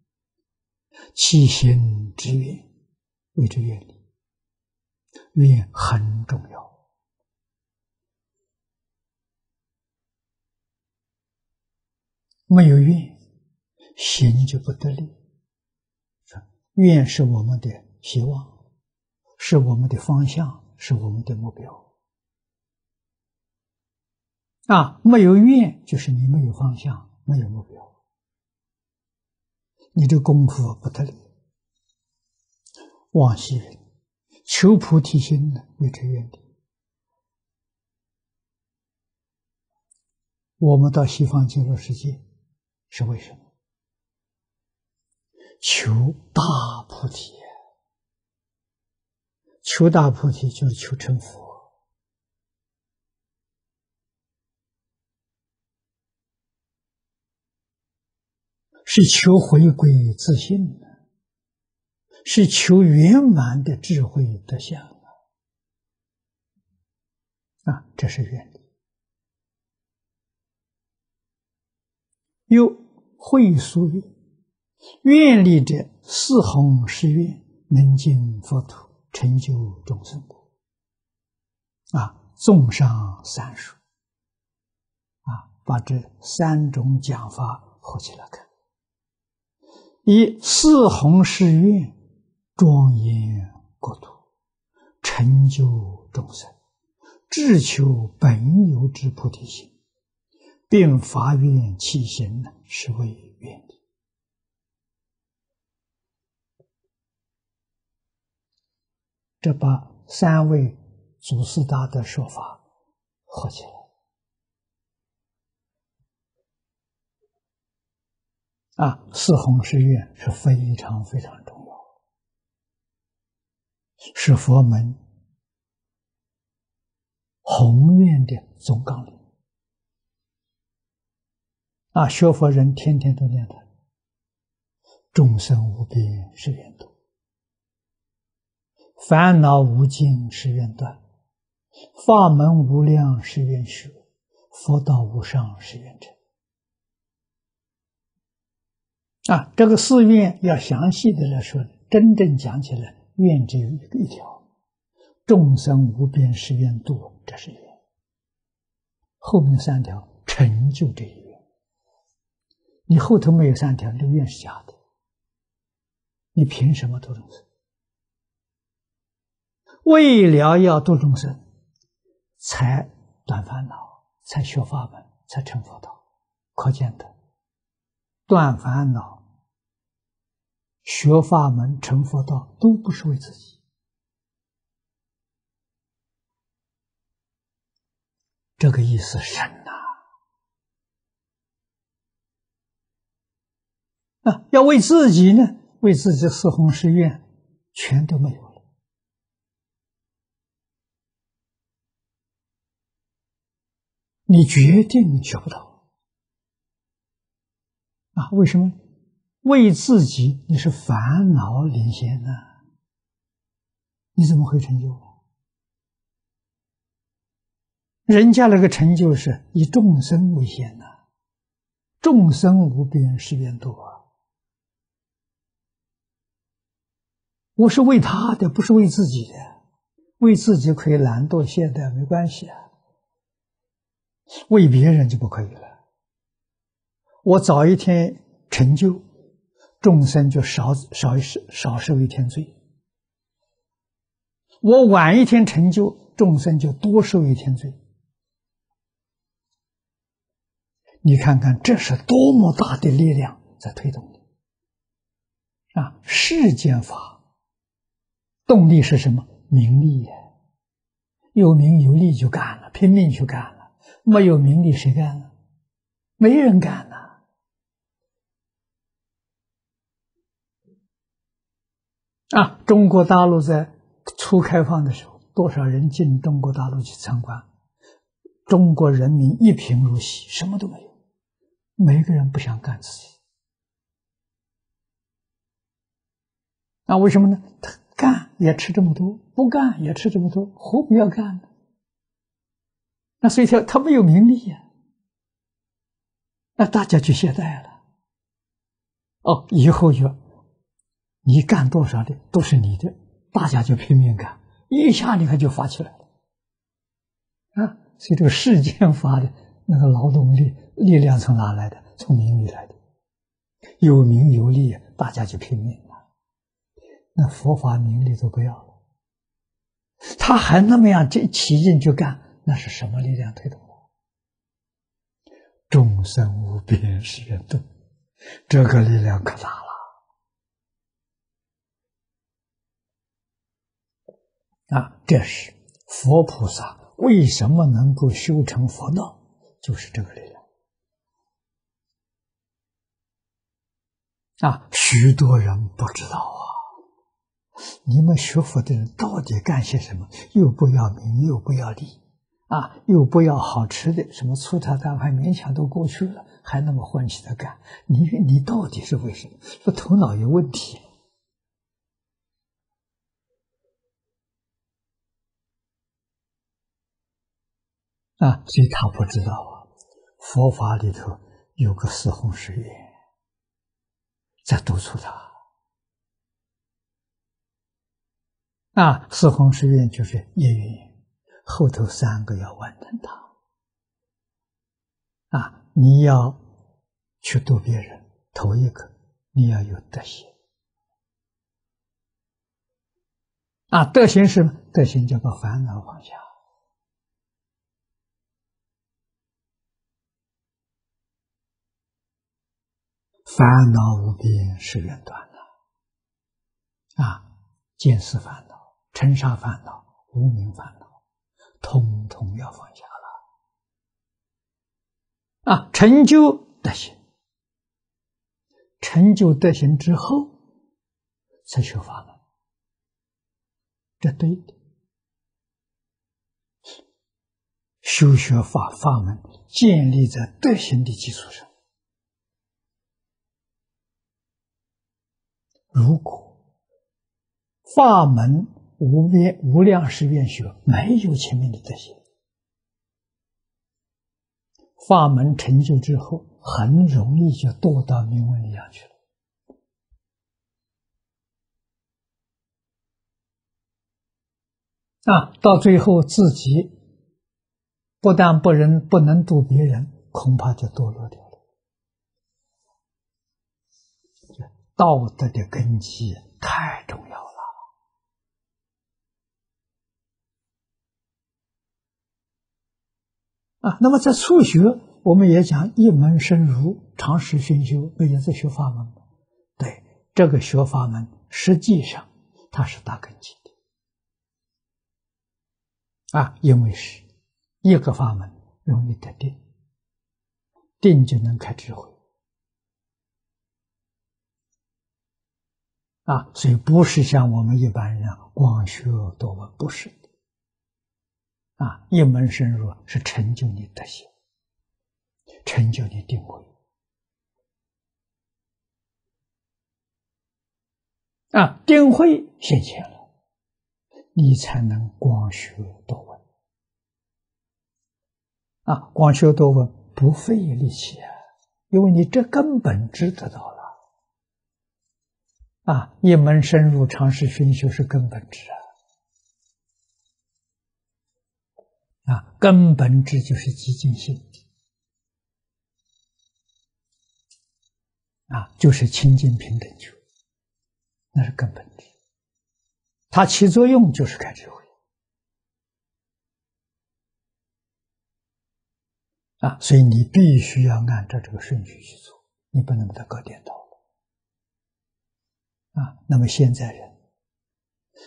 其心之愿为之愿力，愿很重要。没有愿，行就不得力。愿是我们的希望，是我们的方向，是我们的目标。没有愿，就是你没有方向，没有目标，你的功夫不得力。往昔人求菩提心呢，未至愿力。我们到西方极乐世界是为什么？求大菩提，求大菩提就是求成佛。是求回归自信，是求圆满的智慧德相这是愿力。又会所愿，愿力者，四弘誓愿，能尽佛土，成就众生果。综上三述，把这三种讲法合起来看。以四弘誓愿庄严国土，成就众生，志求本有之菩提心，并发愿起行，是为愿力。这把三位祖师大德的说法合起来。四弘誓愿是非常非常重要，是佛门宏愿的总纲领。学佛人天天都念它，众生无边誓愿度，烦恼无尽誓愿断，法门无量誓愿修，佛道无上誓愿成。这个四愿要详细的来说，真正讲起来，愿只有一条，众生无边誓愿度，这是愿。后面三条成就这一愿，你后头没有三条，这愿是假的，你凭什么度众生？为了要度众生，才断烦恼，才学法门，才成佛道。可见的，断烦恼、学法门、成佛道，都不是为自己。这个意思深呐！要为自己呢，为自己四弘誓愿全都没有。你决定你学不到为什么？为自己你是烦恼领先呢，你怎么会成就？人家那个成就是以众生为先呢，众生无边誓愿度我是为他的，不是为自己的。为自己可以懒惰懈怠没关系为别人就不可以了。我早一天成就，众生就少受一天罪；我晚一天成就，众生就多受一天罪。你看看，这是多么大的力量在推动你世间法动力是什么？名利呀！有名有利就干了，拼命去干了。没有名利谁干呢？没人干呢。中国大陆在初开放的时候，多少人进中国大陆去参观，中国人民一贫如洗，什么都没有，每个人不想干自己。为什么呢？他干也吃这么多，不干也吃这么多，何必要干呢？所以他没有名利那大家就懈怠了。以后你干多少的都是你的，大家就拼命干，一下你看就发起来了啊！所以这个世间法的那个劳动力力量从哪来的？从名利来的，有名有利，大家就拼命了。那佛法名利都不要了，他还那么样起劲去干，那是什么力量推动的？众生无边誓愿度，这个力量可大了。啊，这是佛菩萨为什么能够修成佛道，就是这个力量。啊，许多人不知道啊，你们学佛的人到底干些什么？又不要名，又不要利，啊，又不要好吃的，什么粗茶淡饭勉强都过去了，还那么欢喜的干，你到底是为什么？说头脑有问题。啊，所以他不知道啊，佛法里头有个四弘誓愿在督促他。啊，四弘誓愿就是业愿，后头三个要完成它。啊，你要去度别人，头一个你要有德行。啊，德行是德行叫把烦恼放下。烦恼无边誓愿断了，啊，见思烦恼、尘沙烦恼、无明烦恼，通通要放下了。啊，成就德行，成就德行之后，才学法门，这对的。修学法门建立在德行的基础上。如果法门无量誓愿学没有前面的这些，法门成就之后，很容易就堕到名闻利养去了。啊，到最后自己不但不能度别人，恐怕就堕落掉了。道德的根基太重要了啊！那么在初学，我们也讲一门深入，常识熏修，那也在学法门。对，这个学法门，实际上它是打根基的啊，因为是一个法门容易得定，定就能开智慧。啊，所以不是像我们一般人光学多闻，不是的。啊，一门深入是成就你德行，成就你定慧。啊，定慧现前了，你才能光学多闻。啊，光学多闻不费力气啊，因为你这根本知得到了。啊，一门深入，常识熏修是根本智啊！啊，根本智就是寂静心啊，就是清净平等觉，那是根本智。它起作用就是开智慧啊，所以你必须要按照这个顺序去做，你不能把它搞颠倒。啊，那么现在人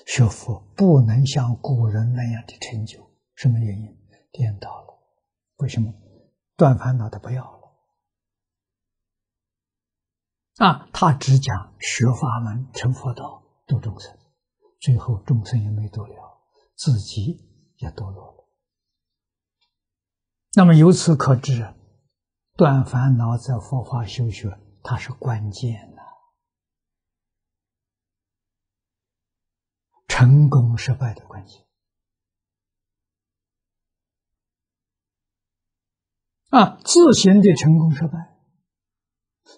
学佛不能像古人那样的成就，什么原因？颠倒了。为什么？断烦恼的不要了啊，他只讲学法门成佛道度众生，最后众生也没度了，自己也堕落了。那么由此可知，断烦恼在佛法修学它是关键的。成功失败的关系啊，自行的成功失败，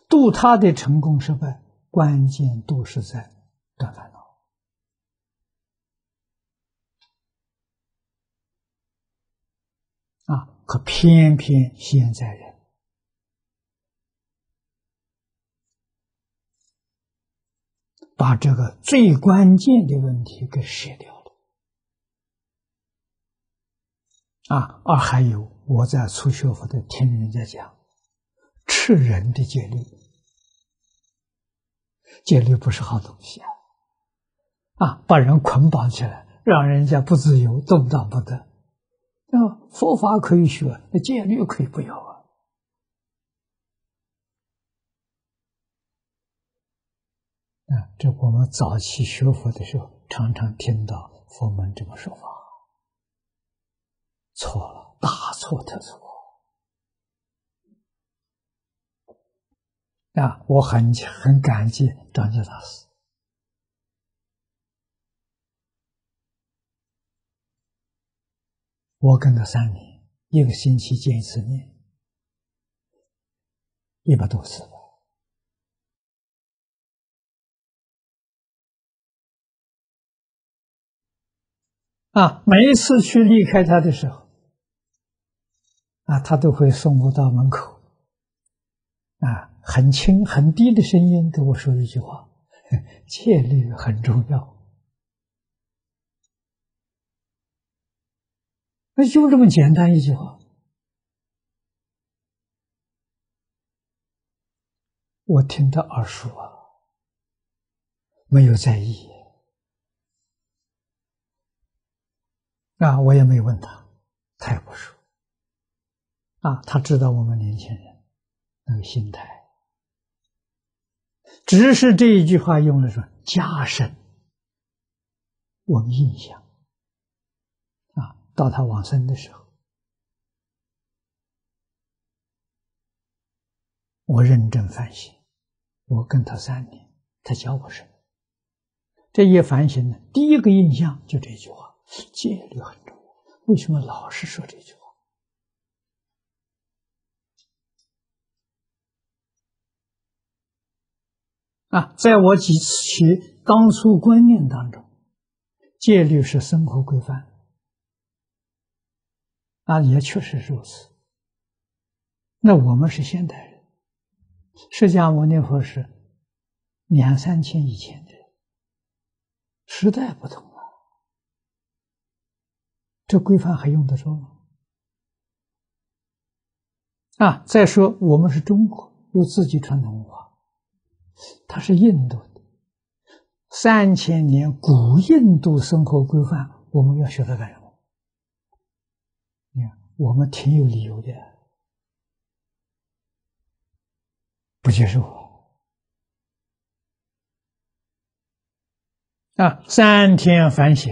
度他的成功失败，关键都是在断烦恼啊！可偏偏现在人把这个最关键的问题给舍掉了啊！而还有我在初学佛的听人家讲，吃人的戒律，戒律不是好东西啊！啊，把人捆绑起来，让人家不自由，动荡不得。那佛法可以学，那戒律可以不要啊！啊，这我们早期学佛的时候，常常听到佛门这么说法，错了，大错特错！啊，我很感激张家大师。我跟了3年，一个星期见一次面，100多次吧。啊，每一次去离开他的时候，啊，他都会送我到门口，啊，很轻很低的声音跟我说一句话：“戒律很重要。”那就这么简单一句话，我听得耳熟啊，没有在意啊，我也没问他，他也不说啊，他知道我们年轻人那个心态，只是这一句话用了说加深我们印象。到他往生的时候，我认真反省，我跟他3年，他教我什么？这一反省呢，第一个印象就这句话：戒律很重要。为什么老是说这句话？啊，在我其当初观念当中，戒律是生活规范。啊，也确实如此。那我们是现代人，释迦牟尼佛是2000-3000以前的人，时代不同了，这规范还用得着吗？啊，再说我们是中国，有自己传统文化，它是印度的3000年古印度生活规范，我们要学它干什么？我们挺有理由的，不接受啊！3天反省，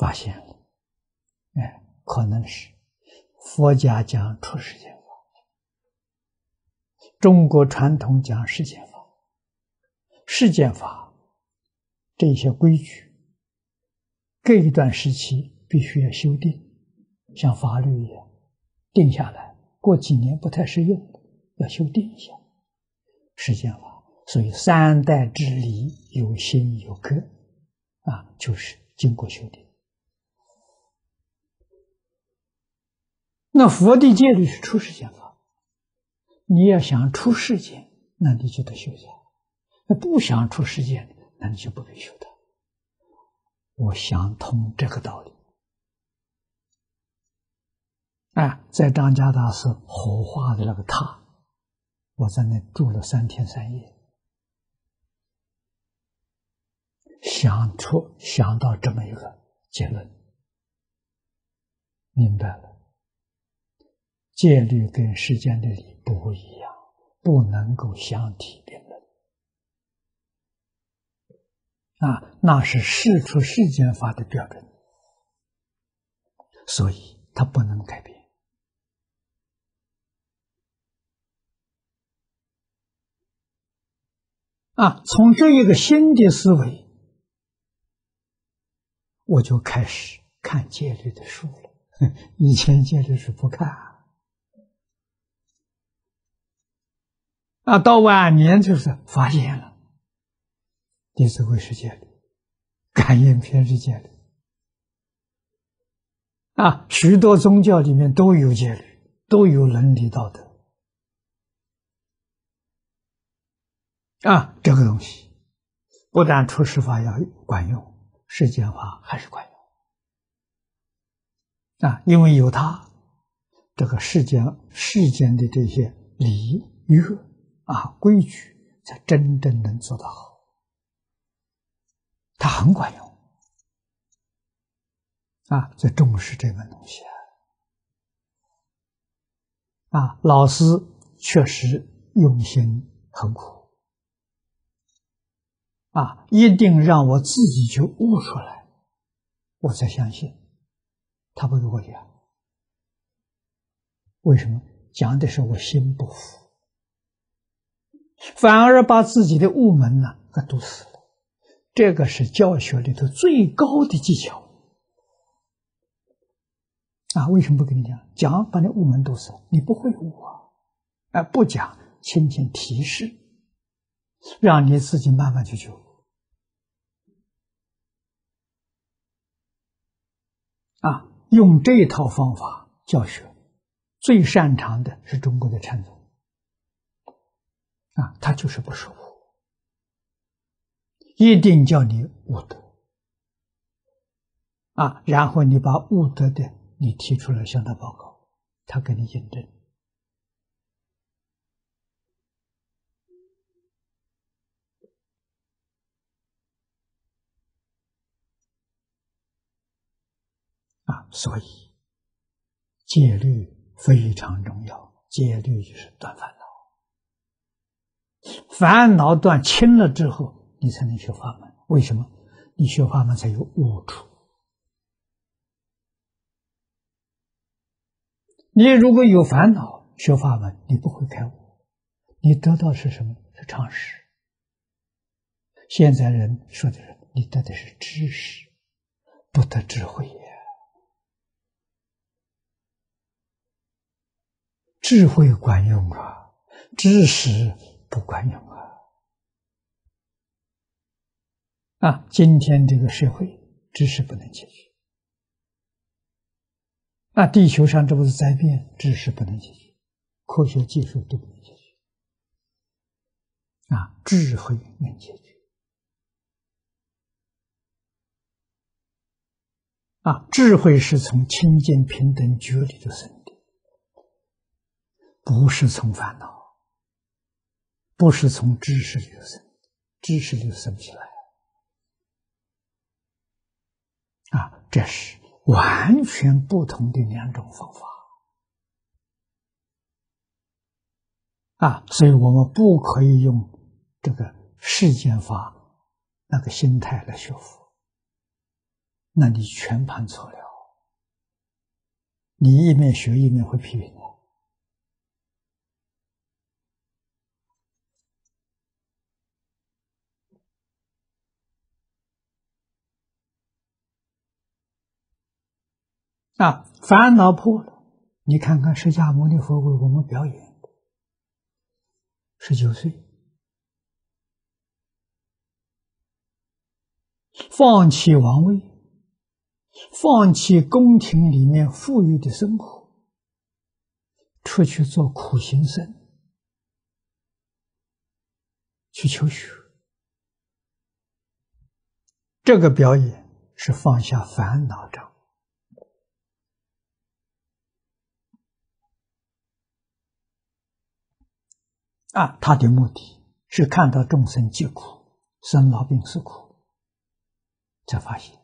发现了，哎，可能是佛家讲出世间法，中国传统讲世间法，世间法这些规矩，各一段时期必须要修订。像法律一样定下来，过几年不太适用，要修订一下世间法。所以3代之理有心有格啊，就是经过修订。那佛的戒律是出世间法，你要想出世间，那你就得修它；那不想出世间，那你就不必修它。我想通这个道理。哎，在张家大师火化的那个榻，我在那住了3天3夜，想到这么一个结论，明白了，戒律跟世间的理不一样，不能够相提并论啊，那是世出世间法的标准，所以它不能改变。啊，从这一个新的思维，我就开始看戒律的书了。以前戒律是不看啊，到晚年就是发现了弟子规是戒律，感应篇是戒律啊，许多宗教里面都有戒律，都有伦理道德。啊，这个东西不但出世法要管用，世间法还是管用。啊，因为有它，这个世间的这些礼乐啊规矩，才真正能做得好。它很管用。 啊，最重视这门东西啊！啊，老师确实用心很苦啊，一定让我自己去悟出来，我才相信他不给我讲。为什么讲的是我心不服，反而把自己的悟门呢给堵死了？这个是教学里头最高的技巧。 啊，为什么不跟你讲？讲把你悟门堵死，你不会悟啊！哎，不讲，轻轻提示，让你自己慢慢去觉悟。啊，用这套方法教学，最擅长的是中国的禅宗。啊，他就是不识悟，一定叫你悟得。啊，然后你把悟得的。 你提出来向他报告，他给你印证。啊，所以戒律非常重要。戒律就是断烦恼，烦恼断清了之后，你才能学法门。为什么？你学法门才有悟处。 你如果有烦恼，学法门你不会开悟，你得到是什么？是常识。现在人说的是你得的是知识，不得智慧也。智慧管用啊，知识不管用啊。啊，今天这个社会，知识不能解决。 那地球上这不是灾变，知识不能解决，科学技术都不能解决，啊，智慧能解决，啊，智慧是从清净平等觉里头生的，不是从烦恼，不是从知识里头生的，知识里头生不起来，啊，这是。 完全不同的两种方法啊，所以我们不可以用这个世间法那个心态来学佛，那你全盘错了。你一面学一面会批评你。啊，烦恼破了，你看看释迦牟尼佛为我们表演，19岁放弃王位，放弃宫廷里面富裕的生活，出去做苦行僧，去求学。这个表演是放下烦恼障。 啊，他的目的是看到众生皆苦，生老病死苦，才发现。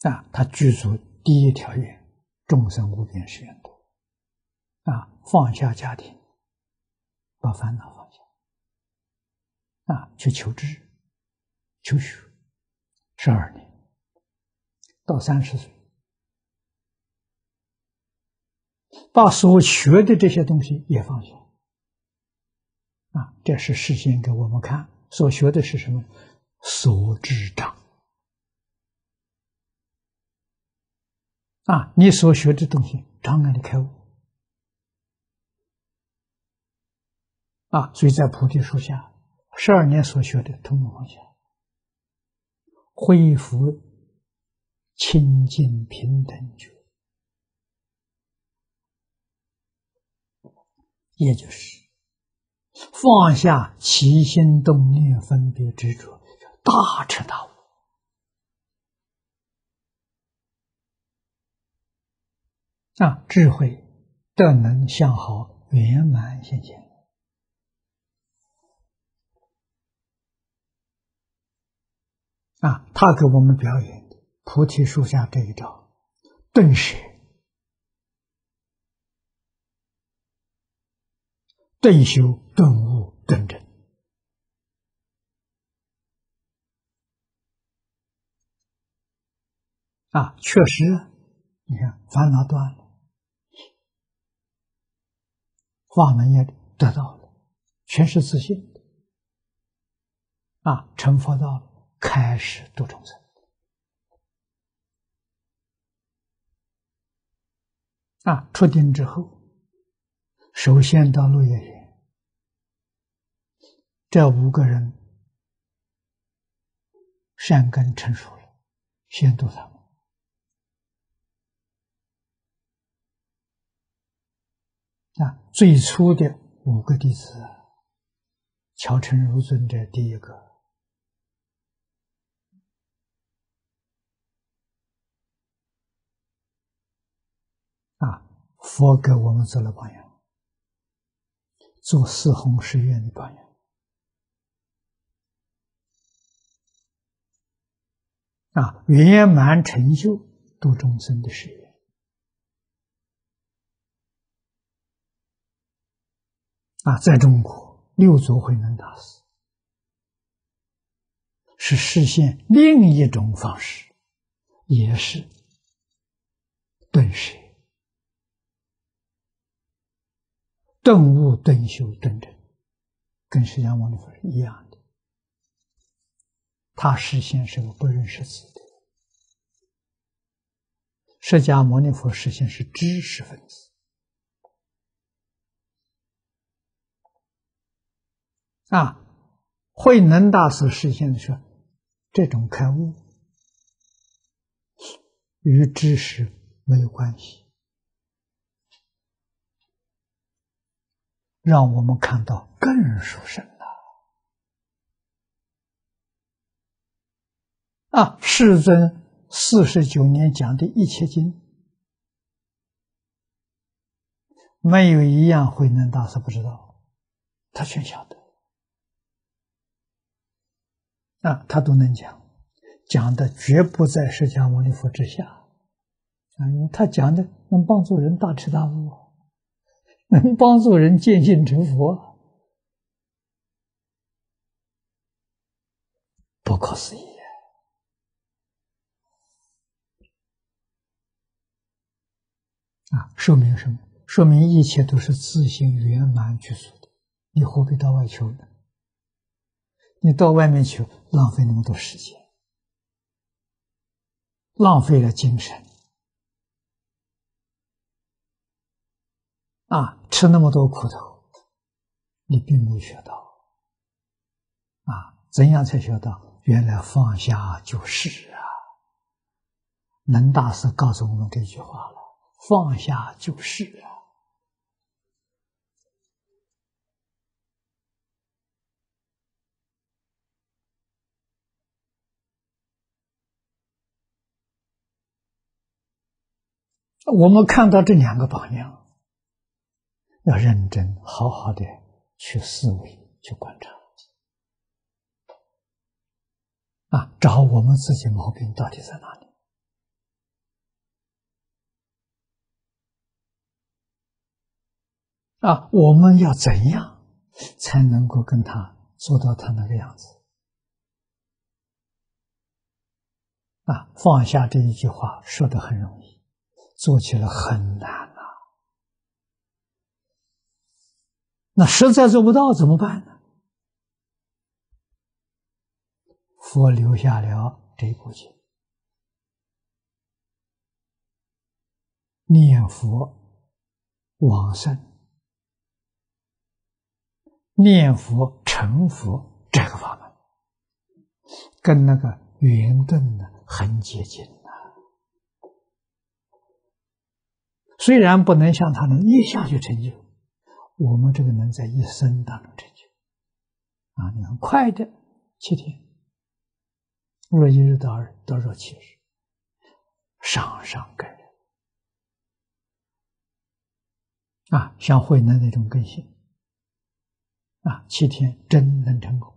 啊，他具足第一条愿，众生无边誓愿度。啊，放下家庭，把烦恼放下。啊，去求知，求学，12年，到30岁。 把所学的这些东西也放下，啊，这是事先给我们看，所学的是什么？所知障啊，你所学的东西障碍你开悟啊，所以在菩提树下，12年所学的统统放下，恢复清净平等觉，也就是放下起心动念、分别执着，大彻大悟。智慧的能向好圆满显现。他给我们表演的菩提树下这一招，顿时顿修、顿悟、顿证，确实，你看烦恼断了，法门也得到了，全是自信的，成佛道了。开始度众生出定之后，首先到鹿野苑，这5个人善根成熟了，先度他们。最初的5个弟子，乔成如尊者第一个。佛给我们做了榜样，做四弘誓愿的榜样。圆满成就度众生的誓愿。在中国6祖慧能大师是实现另一种方式，也是顿时。顿悟、顿修、顿证，跟释迦牟尼佛是一样的。他实现是个不认识字的，释迦牟尼佛实现是知识分子。慧能大师实现的是这种开悟，与知识没有关系。让我们看到更殊胜的世尊49年讲的一切经，没有一样慧能大师不知道，他全晓得。他都能讲，讲的绝不在释迦牟尼佛之下。他讲的能帮助人大彻大悟，能帮助人见性成佛，不可思议。说明什么？说明一切都是自性圆满具足的，你何必到外求呢？你到外面求，浪费那么多时间，浪费了精神。吃那么多苦头，你并没学到。怎样才学到？原来放下就是能大师告诉我们这句话了，放下就是我们看到这2个榜样，要认真好好的去思维、去观察，找我们自己毛病到底在哪里。我们要怎样才能够跟他做到他那个样子？放下这一句话说得很容易，做起来很难。那实在做不到怎么办呢？佛留下了这部经，念佛往生、念佛成佛这个法门，跟那个圆顿很接近虽然不能像他能一下就成就，我们这个能在一生当中成就。啊，你看快的7天，若一日到日，到若70，上上根人啊，像慧能那种根性啊，7天真能成功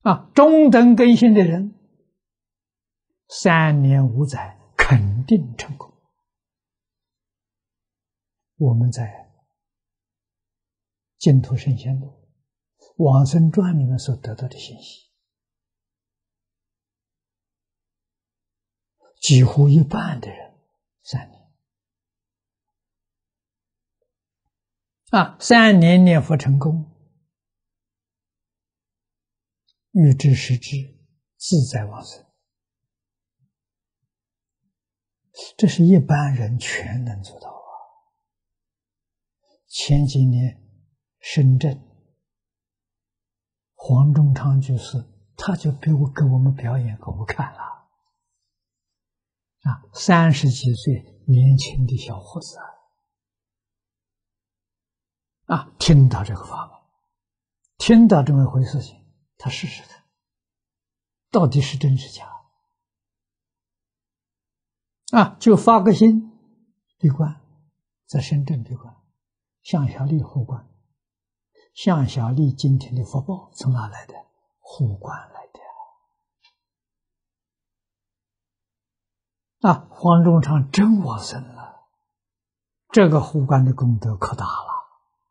啊。中等根性的人，3年5载肯定成功。我们在净土圣贤录《往生传》里面所得到的信息，几乎一半的人3年啊，3年念佛成功，欲知时知，自在往生。这是一般人全能做到啊！前几年深圳黄中昌居士，他就给我们表演给我们看了。啊，30几岁年轻的小伙子啊，听到这个法门，听到这么一回事情，他试试看，到底是真是假啊？就发个心，闭关，在深圳闭关，向小丽护关。向小丽今天的福报从哪来的？护关来的。啊，黄中昌真往生了，这个护关的功德可大了。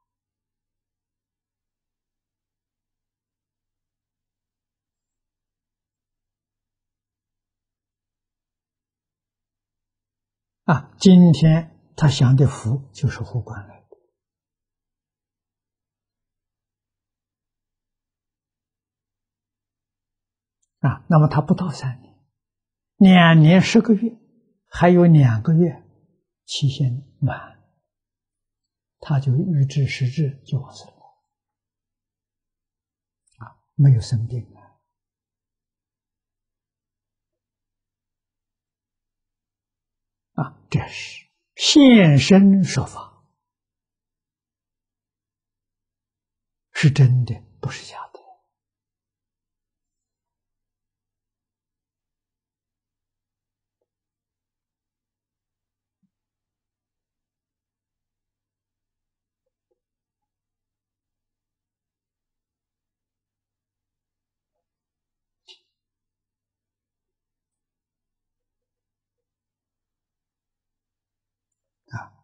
啊，今天他享的福就是护关来的。啊，那么他不到3年，2年10个月，还有2个月期限满，他就预知时至就往生了。啊，没有生病啊。啊，这是现身说法，是真的，不是假的。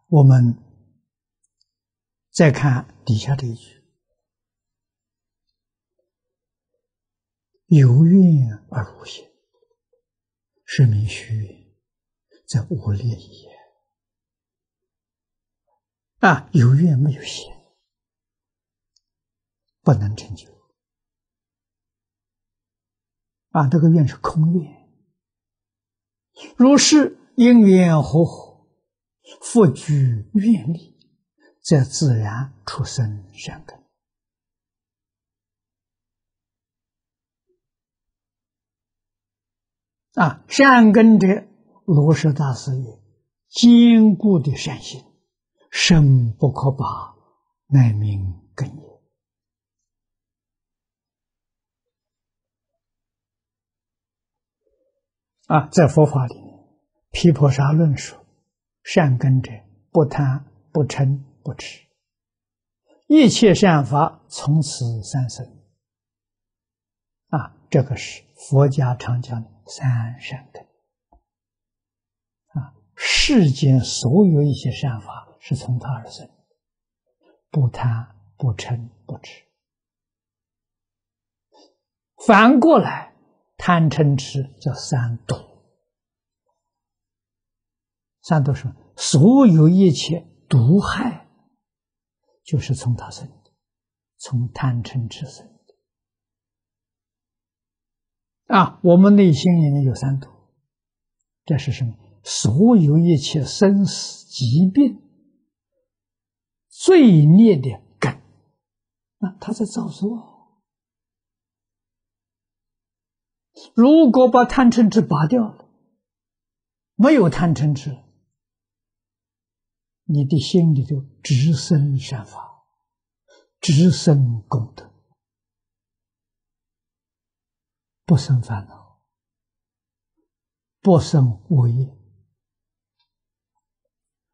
我们再看底下这一句：由愿而无心，是名虚愿，则无烈也。啊，由愿没有心，不能成就。啊，这个愿是空愿。如是因缘和合，复具愿力，则自然出生善根。啊，善根者，如是大师曰：坚固的善心，深不可拔，乃名根也。啊，在佛法里面，《毗婆沙论》说，善根者，不贪、不嗔、不痴，一切善法从此三生。啊，这个是佛家常讲的3善根。啊，世间所有一些善法是从它而生，不贪、不嗔、不痴。反过来，贪嗔痴叫3毒。3毒是所有一切毒害，就是从它生的，从贪嗔痴生的。啊，我们内心里面有3毒，这是什么？所有一切生死疾病、罪孽的根，那它在造作。如果把贪嗔痴拔掉了，没有贪嗔痴，你的心里头直生善法，直生功德，不生烦恼，不生恶业，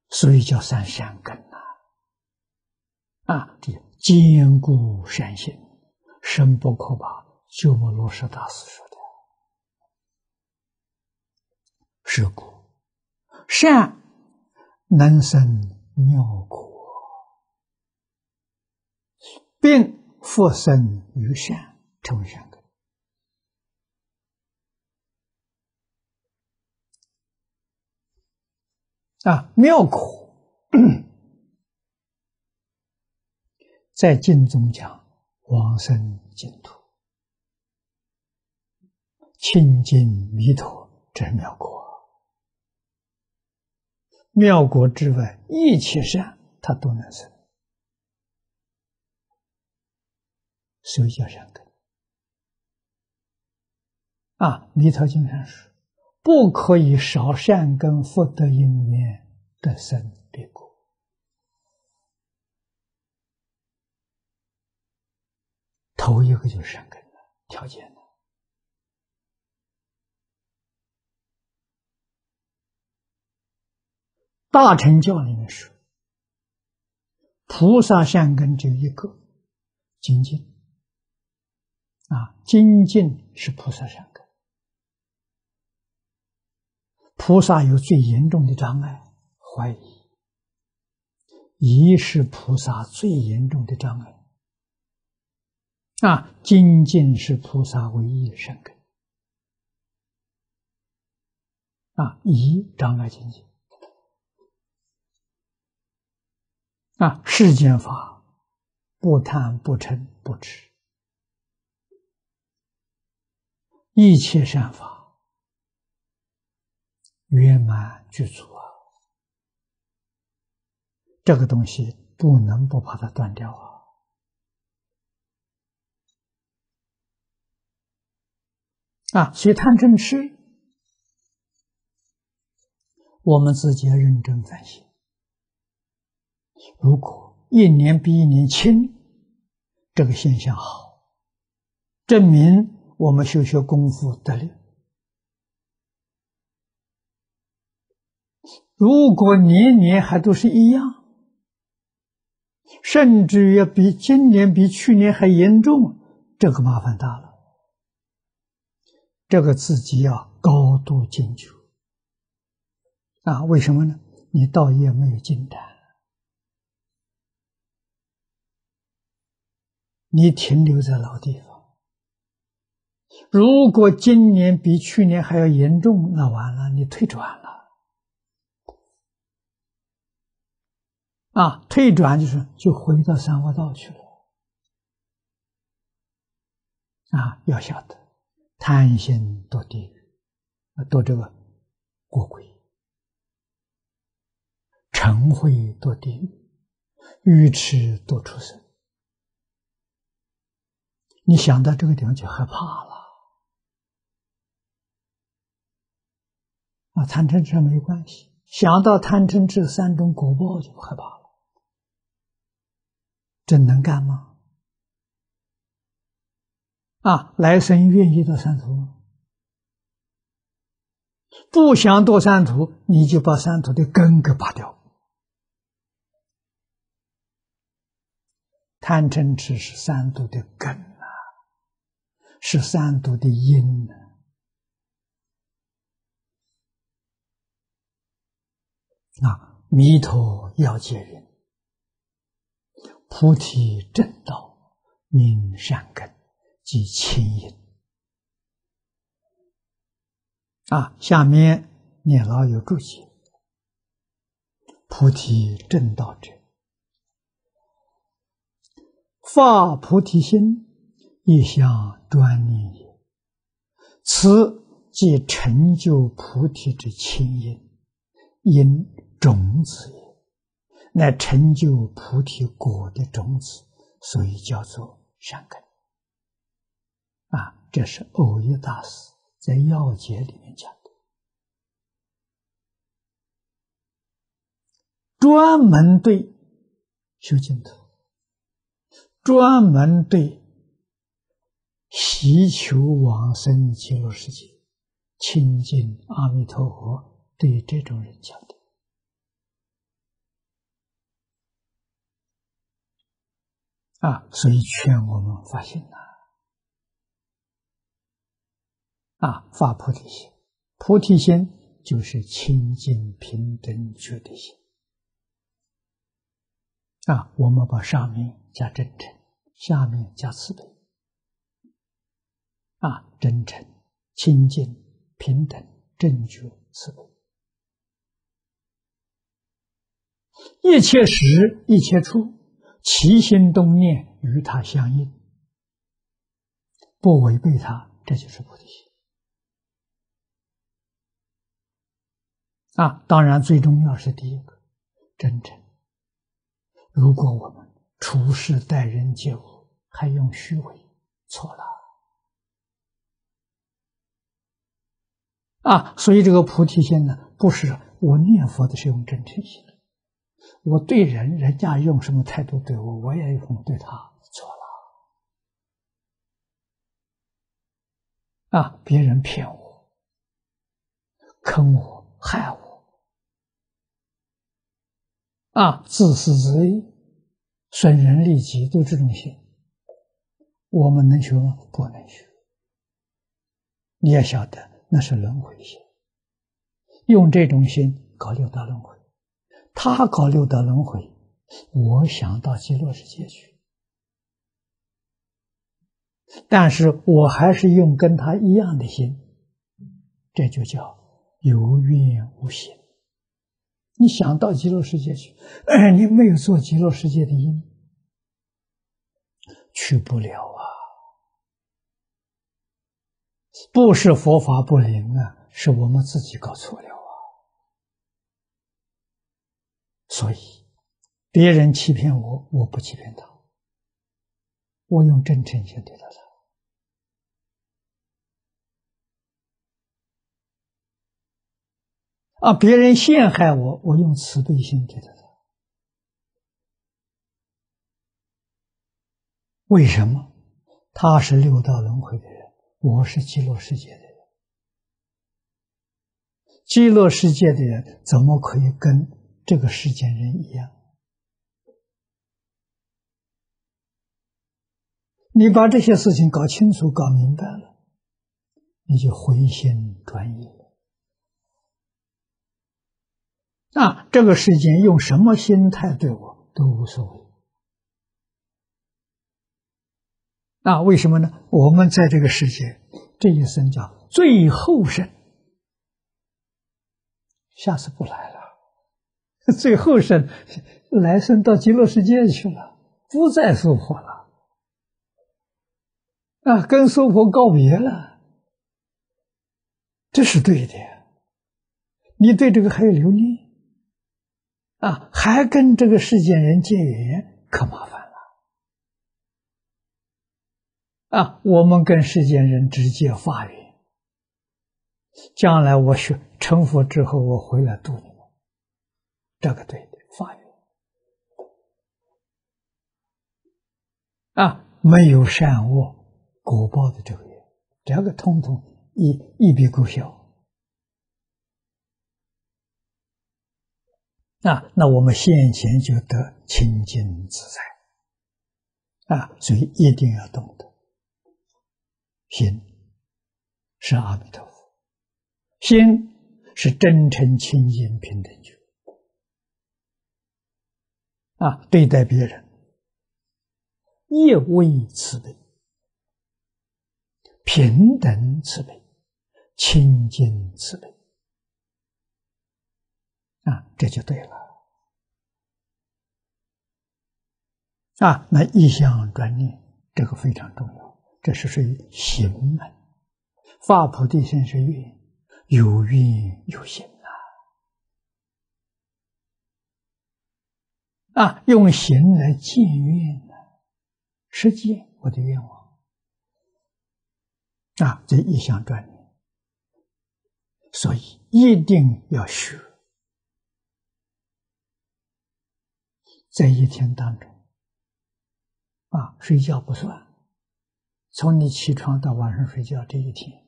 所以叫三善根呐。这坚固善心，深不可拔。鸠摩罗什大师说的，是故善能生妙果，并复生于善，成为善根。妙果在经中讲往生净土，亲近弥陀，这是妙果。妙果之外，一切善它都能生，所以叫善根。弥陀经上说，不可以少善根福德因缘得生彼国。头一个就是善根的条件的。大乘教里面说，菩萨善根只有一个，精进。精进是菩萨善根。菩萨有最严重的障碍，怀疑。疑是菩萨最严重的障碍。精进是菩萨唯一的善根。疑障碍精进。世间法不贪不嗔不痴，一切善法圆满具足啊！这个东西不能不把它断掉啊！所以贪嗔痴，我们自己认真反省。如果一年比一年轻，这个现象好，证明我们修学功夫得力。如果年年还都是一样，甚至于比今年比去年还严重，这个麻烦大了。这个自己要高度警觉。为什么呢？你道业没有进展。你停留在老地方，如果今年比去年还要严重，那完了，你退转了。退转就回到三恶道去了。要晓得，贪心堕地狱，堕这个恶鬼；嗔恚堕地狱，愚痴堕畜生。你想到这个地方就害怕了。贪嗔痴没关系，想到贪嗔痴三种果报就害怕了。这能干吗？来生愿意到三途吗？不想堕三途，你就把三途的根给拔掉。贪嗔痴是三途的根，是三毒的因呢。弥陀要解云，菩提正道明善根及清因。下面念老有注解：菩提正道者，发菩提心，一向专念也，此即成就菩提之清因，因种子也，乃成就菩提果的种子，所以叫做善根。这是耦一大师在要解里面讲的。专门对修净土，专门对祈求往生极乐世界、亲近阿弥陀佛，对这种人讲的。所以劝我们发心发菩提心。菩提心就是清净平等觉的心。我们把上面加真诚，下面加慈悲。真诚、清净、平等、正觉、慈悲。一切时，一切处，其心动念与它相应，不违背它，这就是菩提心。当然最重要是第一个真诚。如果我们处事待人接物还用虚伪，错了。所以这个菩提心呢，不是我念佛的是用真诚心。我对人，人家用什么态度对我，我也用对他，错了。别人骗我、坑我、害我，自私自利、损人利己，都这种心，我们能学吗？不能学。你也晓得那是轮回心，用这种心搞六道轮回。他搞六道轮回，我想到极乐世界去，但是我还是用跟他一样的心，这就叫有怨无心。你想到极乐世界去，而你没有做极乐世界的因，去不了啊！不是佛法不灵是我们自己搞错了。所以别人欺骗我，我不欺骗他，我用真诚心对待他。别人陷害我，我用慈悲心对待他。为什么？他是六道轮回的人，我是极乐世界的人。极乐世界的人怎么可以跟这个世间人一样？你把这些事情搞清楚、搞明白了，你就回心转意了。这个世间用什么心态对我都无所谓。为什么呢？我们在这个世界，这一生叫最后生，下次不来了。最后生，来生到极乐世界去了，不再娑婆了，跟娑婆告别了，这是对的。你对这个还有留念，还跟这个世间人结缘，可麻烦了。我们跟世间人直接发缘，将来我学成佛之后，我回来度你。这个对的，发愿没有善恶果报的这个愿，这个统统一笔勾销。那我们现前就得清净自在。所以一定要懂得，心是阿弥陀佛，心是真诚清净平等觉。对待别人也为慈悲、平等慈悲、清净慈悲，这就对了。那意向专念这个非常重要，这是属于行门。发菩提心是愿，有愿有行。用行来建愿，实践我的愿望。这意向专念，所以一定要学。在一天当中，睡觉不算，从你起床到晚上睡觉这一天，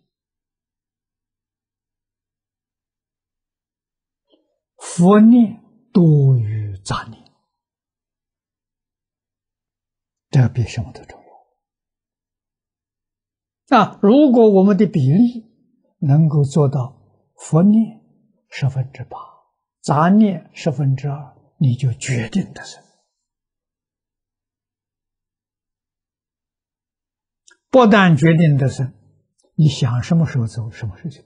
佛念多于杂念，这比什么都重要。如果我们的比例能够做到佛念8%，杂念2%，你就决定的是，不但决定的是，你想什么时候走，什么时候走。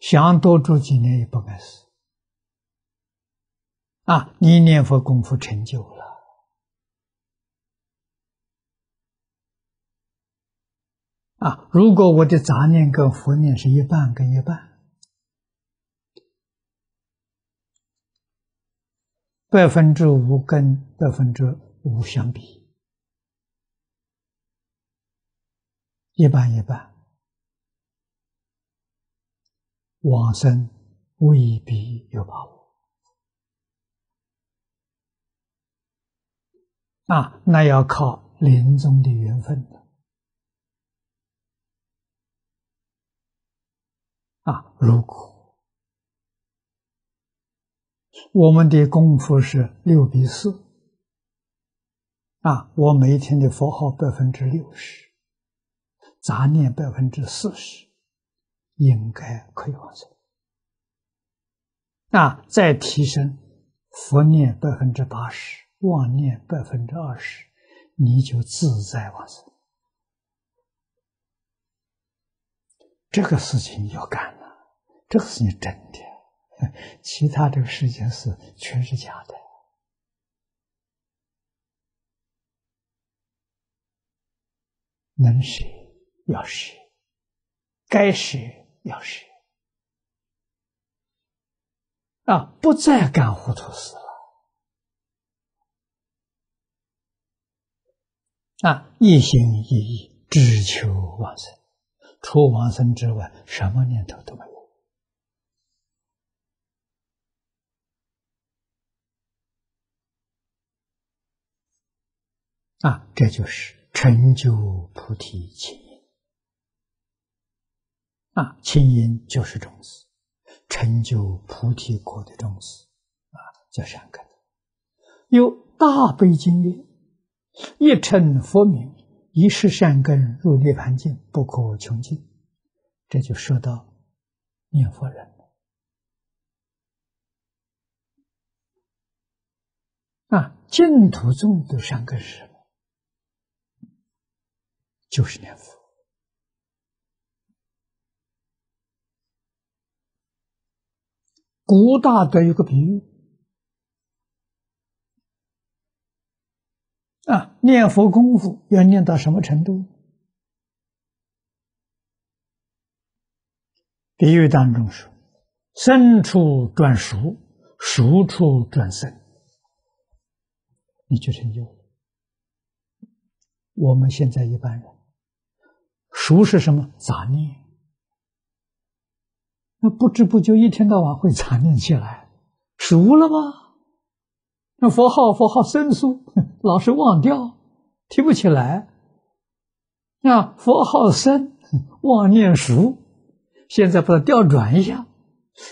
想多住几年也不该死。你念佛功夫成就了。如果我的杂念跟佛念是一半跟一半，5%跟5%相比，一半一半，往生未必有把握。那要靠临终的缘分的。如果我们的功夫是6:4，我每天的佛号60%，杂念40%，应该可以完成。再提升佛念80%，妄念20%，你就自在完成。这个事情要干了，这个事情真的，其他这个事情是全是假的。能舍要舍，该舍要舍，不再干糊涂事了。一心一意只求往生。除往生之外，什么念头都没有。这就是成就菩提前因。前因就是种子，成就菩提果的种子，叫善根。有大悲经曰：“一称佛名。”一世善根入涅盘境，不可穷尽。这就说到念佛人了。净土宗的善根是什么？就是念佛。古大德有个比喻，念佛功夫要念到什么程度？比喻当中说，生处转熟，熟处转生，你就成就了。我们现在一般人，熟是什么？杂念。那不知不觉一天到晚会杂念起来，熟了吗？那佛号生疏，老是忘掉，提不起来。佛号生，妄念熟，现在把它调转一下，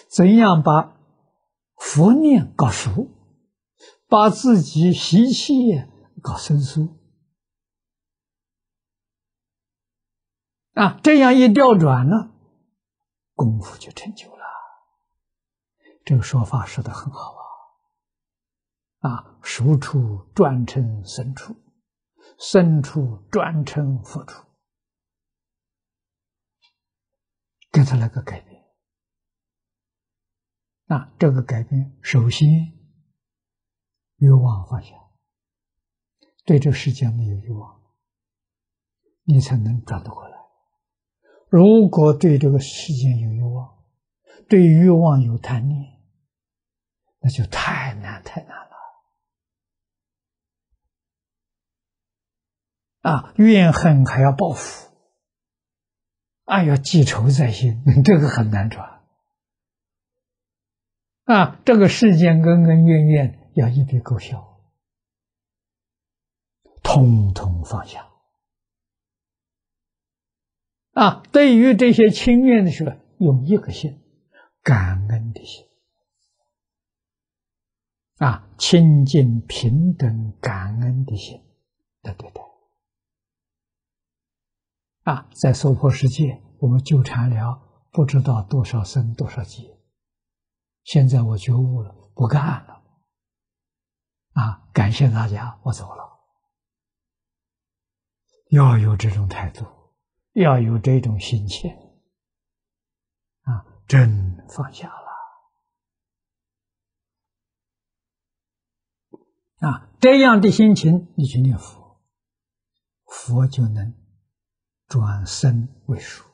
怎样把佛念搞熟，把自己习气搞生疏？这样一调转呢，功夫就成就了。这个说法说得很好。熟处转成生处，生处转成佛处，给他来个改变。这个改变，首先欲望放下，对这世界没有欲望，你才能转得过来。如果对这个世界有欲望，对欲望有贪念，那就太难了。怨恨还要报复，要记仇在心，这个很难转。这个世间恩恩怨怨要一笔勾销，统统放下。啊，对于这些轻蔑的事，用一个心，感恩的心。啊，清净平等感恩的心来对待。啊，在娑婆世界，我们纠缠了不知道多少生多少劫。现在我觉悟了，不干了。啊，感谢大家，我走了。要有这种态度，要有这种心情。啊，真放下了。啊，这样的心情，你去念佛，佛就能转身为数。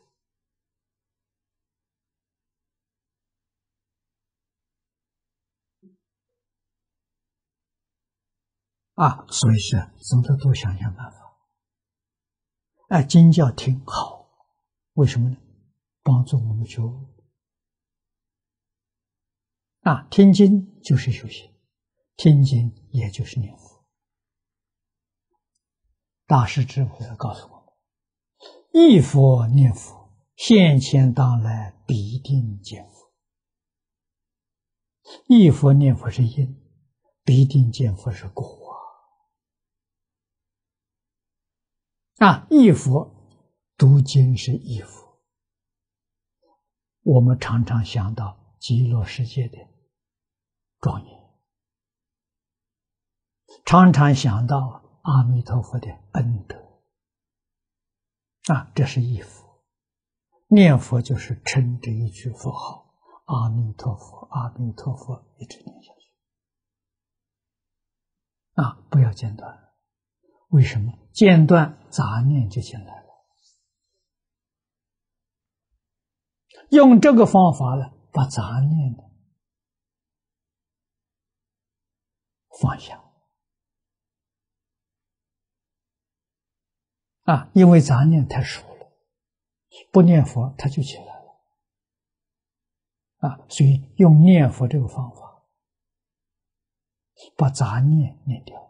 啊，所以是总得多想想办法。哎，经教挺好，为什么呢？帮助我们觉悟。啊，听经就是修行，听经也就是念佛。大师智慧告诉我们：一佛念佛，现前当来必定见佛。一佛念佛是因，必定见佛是果。啊，一佛读经是一佛。我们常常想到极乐世界的庄严，常常想到阿弥陀佛的恩德。啊，这是一佛。念佛就是称这一句佛号，阿弥陀佛，阿弥陀佛，一直念下去。啊，不要间断。为什么间断杂念就进来了？用这个方法呢，把杂念放下。啊，因为杂念太熟了，不念佛它就起来了。啊，所以用念佛这个方法，把杂念念掉。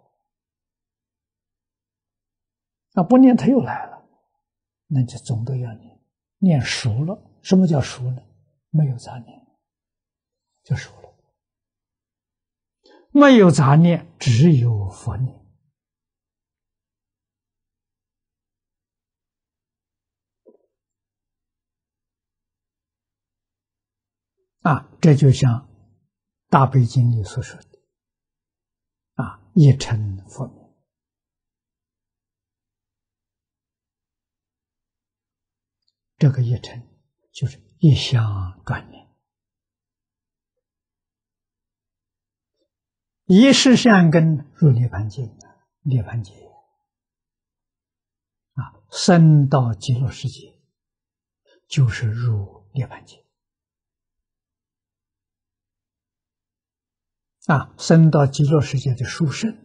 那不念他又来了，那就总得要念，念熟了。什么叫熟呢？没有杂念就熟了，没有杂念，只有佛念。啊，这就像大悲经里所说的，啊，一乘佛念。这个一尘就是一相转念，一世善根入涅盘界，涅盘界啊，生到极乐世界就是入涅盘界啊，生到极乐世界的殊胜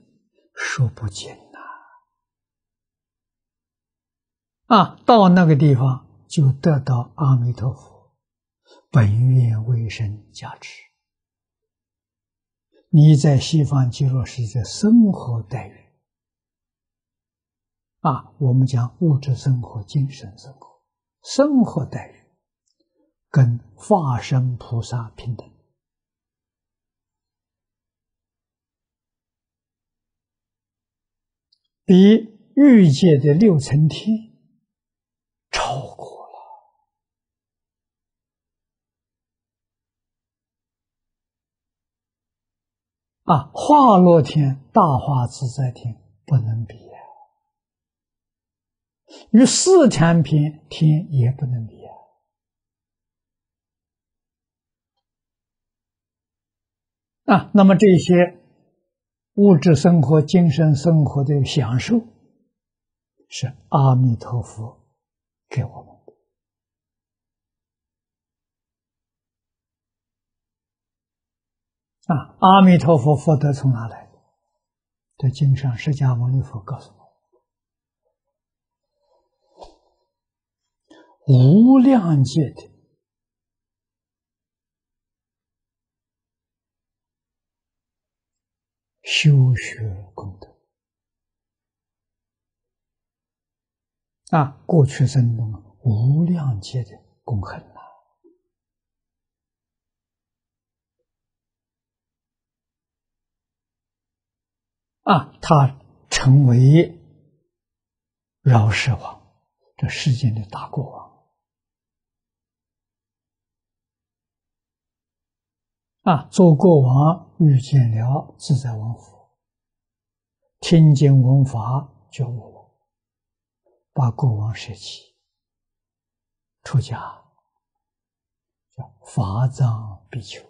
说不尽呐！啊，到那个地方。就得到阿弥陀佛本愿威神加持。你在西方极乐世界生活待遇，啊，我们讲物质生活、精神生活，生活待遇跟化身菩萨平等。比欲界的六层天超过。啊，化乐天、大化自在天不能比啊，与四禅品天也不能比啊。啊，那么这些物质生活、精神生活的享受，是阿弥陀佛给我们的。啊，阿弥陀佛福德从哪来的？在经上，释迦牟尼佛告诉我们，无量界的修学功德啊，过去生中无量劫的功恨呐、它成为饶世王，这世间的大国王。 做国王遇见了自在王佛，听经闻法觉悟了，把国王舍弃，出家，叫法藏比丘。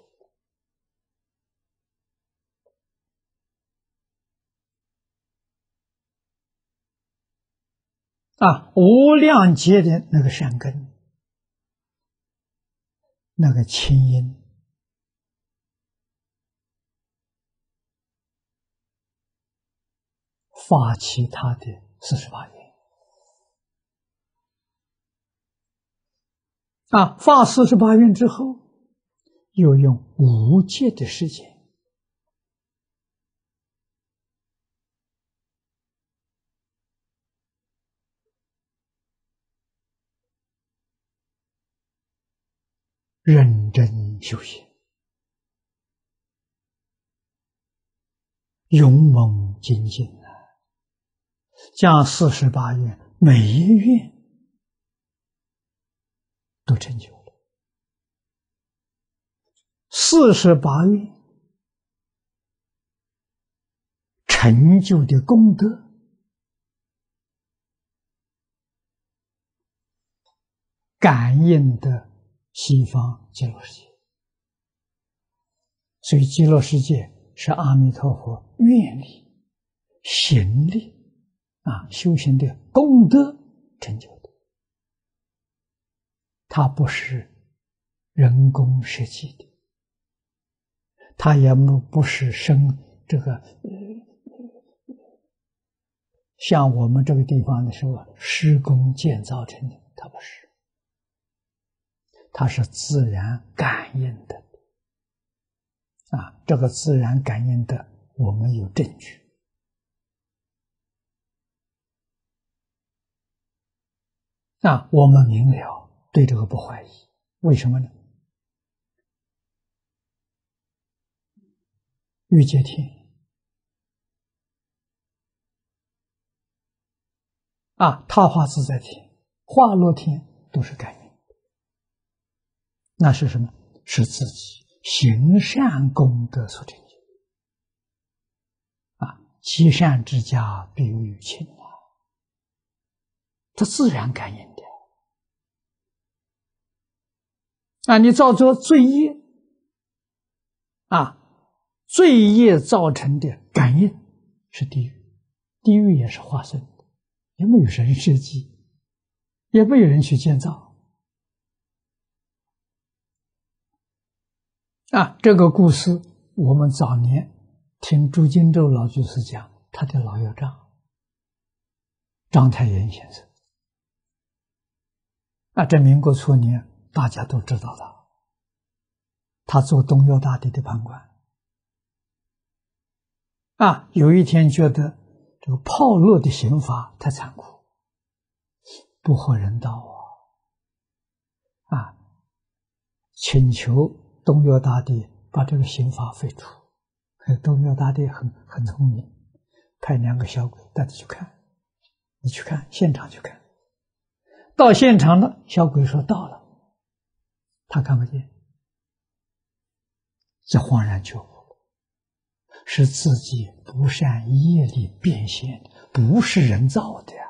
无量劫的那个善根，那个清音。 发起他的48愿，发48愿之后，又用5戒的时间，认真修行，勇猛精进。 将48愿每一愿都成就了。48愿成就的功德，感应的西方极乐世界。所以极乐世界是阿弥陀佛愿力、行力。 修行的功德成就的，它不是人工设计的，它也不是像我们这个地方的时候施工建造成的，它不是，它是自然感应的，这个自然感应的，我们有证据。 我们明了，对这个不怀疑，为什么呢？欲界天他化自在天、化乐天都是感应，那是什么？是自己行善功德所成就。积善之家必有余庆啊，这自然感应。 你造作罪业，罪业造成的感应是地狱，地狱也是化身的，也没有人设计，也没有人去建造。这个故事我们早年听朱金洲老居士讲，他的老友丈章太炎先生，这民国初年。 大家都知道他，他做东岳大帝的判官。有一天觉得这个炮烙的刑罚太残酷，不合人道请求东岳大帝把这个刑罚废除。东岳大帝很聪明，派2个小鬼带他去看，你去看现场去看。到现场了，小鬼说到了。 他看不见，这恍然觉悟了，是自己不善业力变现的，不是人造的呀。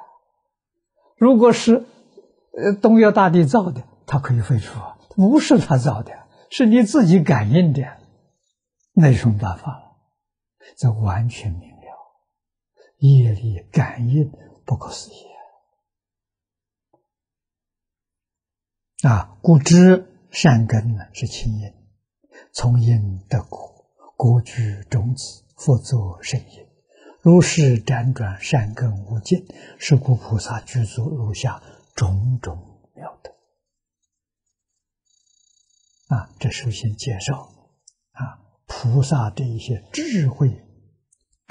如果是东岳大帝造的，他可以废除；不是他造的，是你自己感应的，那有什么办法了？这完全明了，业力感应不可思议故知。 善根是清音，从因得果，果具种子，复作圣因。如是辗转，善根无尽。是故菩萨具足如下种种妙德。这首先介绍菩萨这一些智慧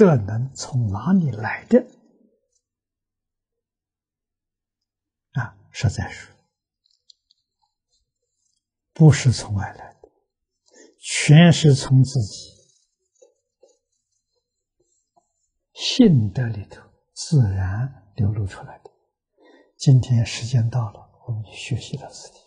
这能从哪里来的？啊，实在说，不是从外来的，全是从自己性德里头自然流露出来的。今天时间到了，我们学习到此地。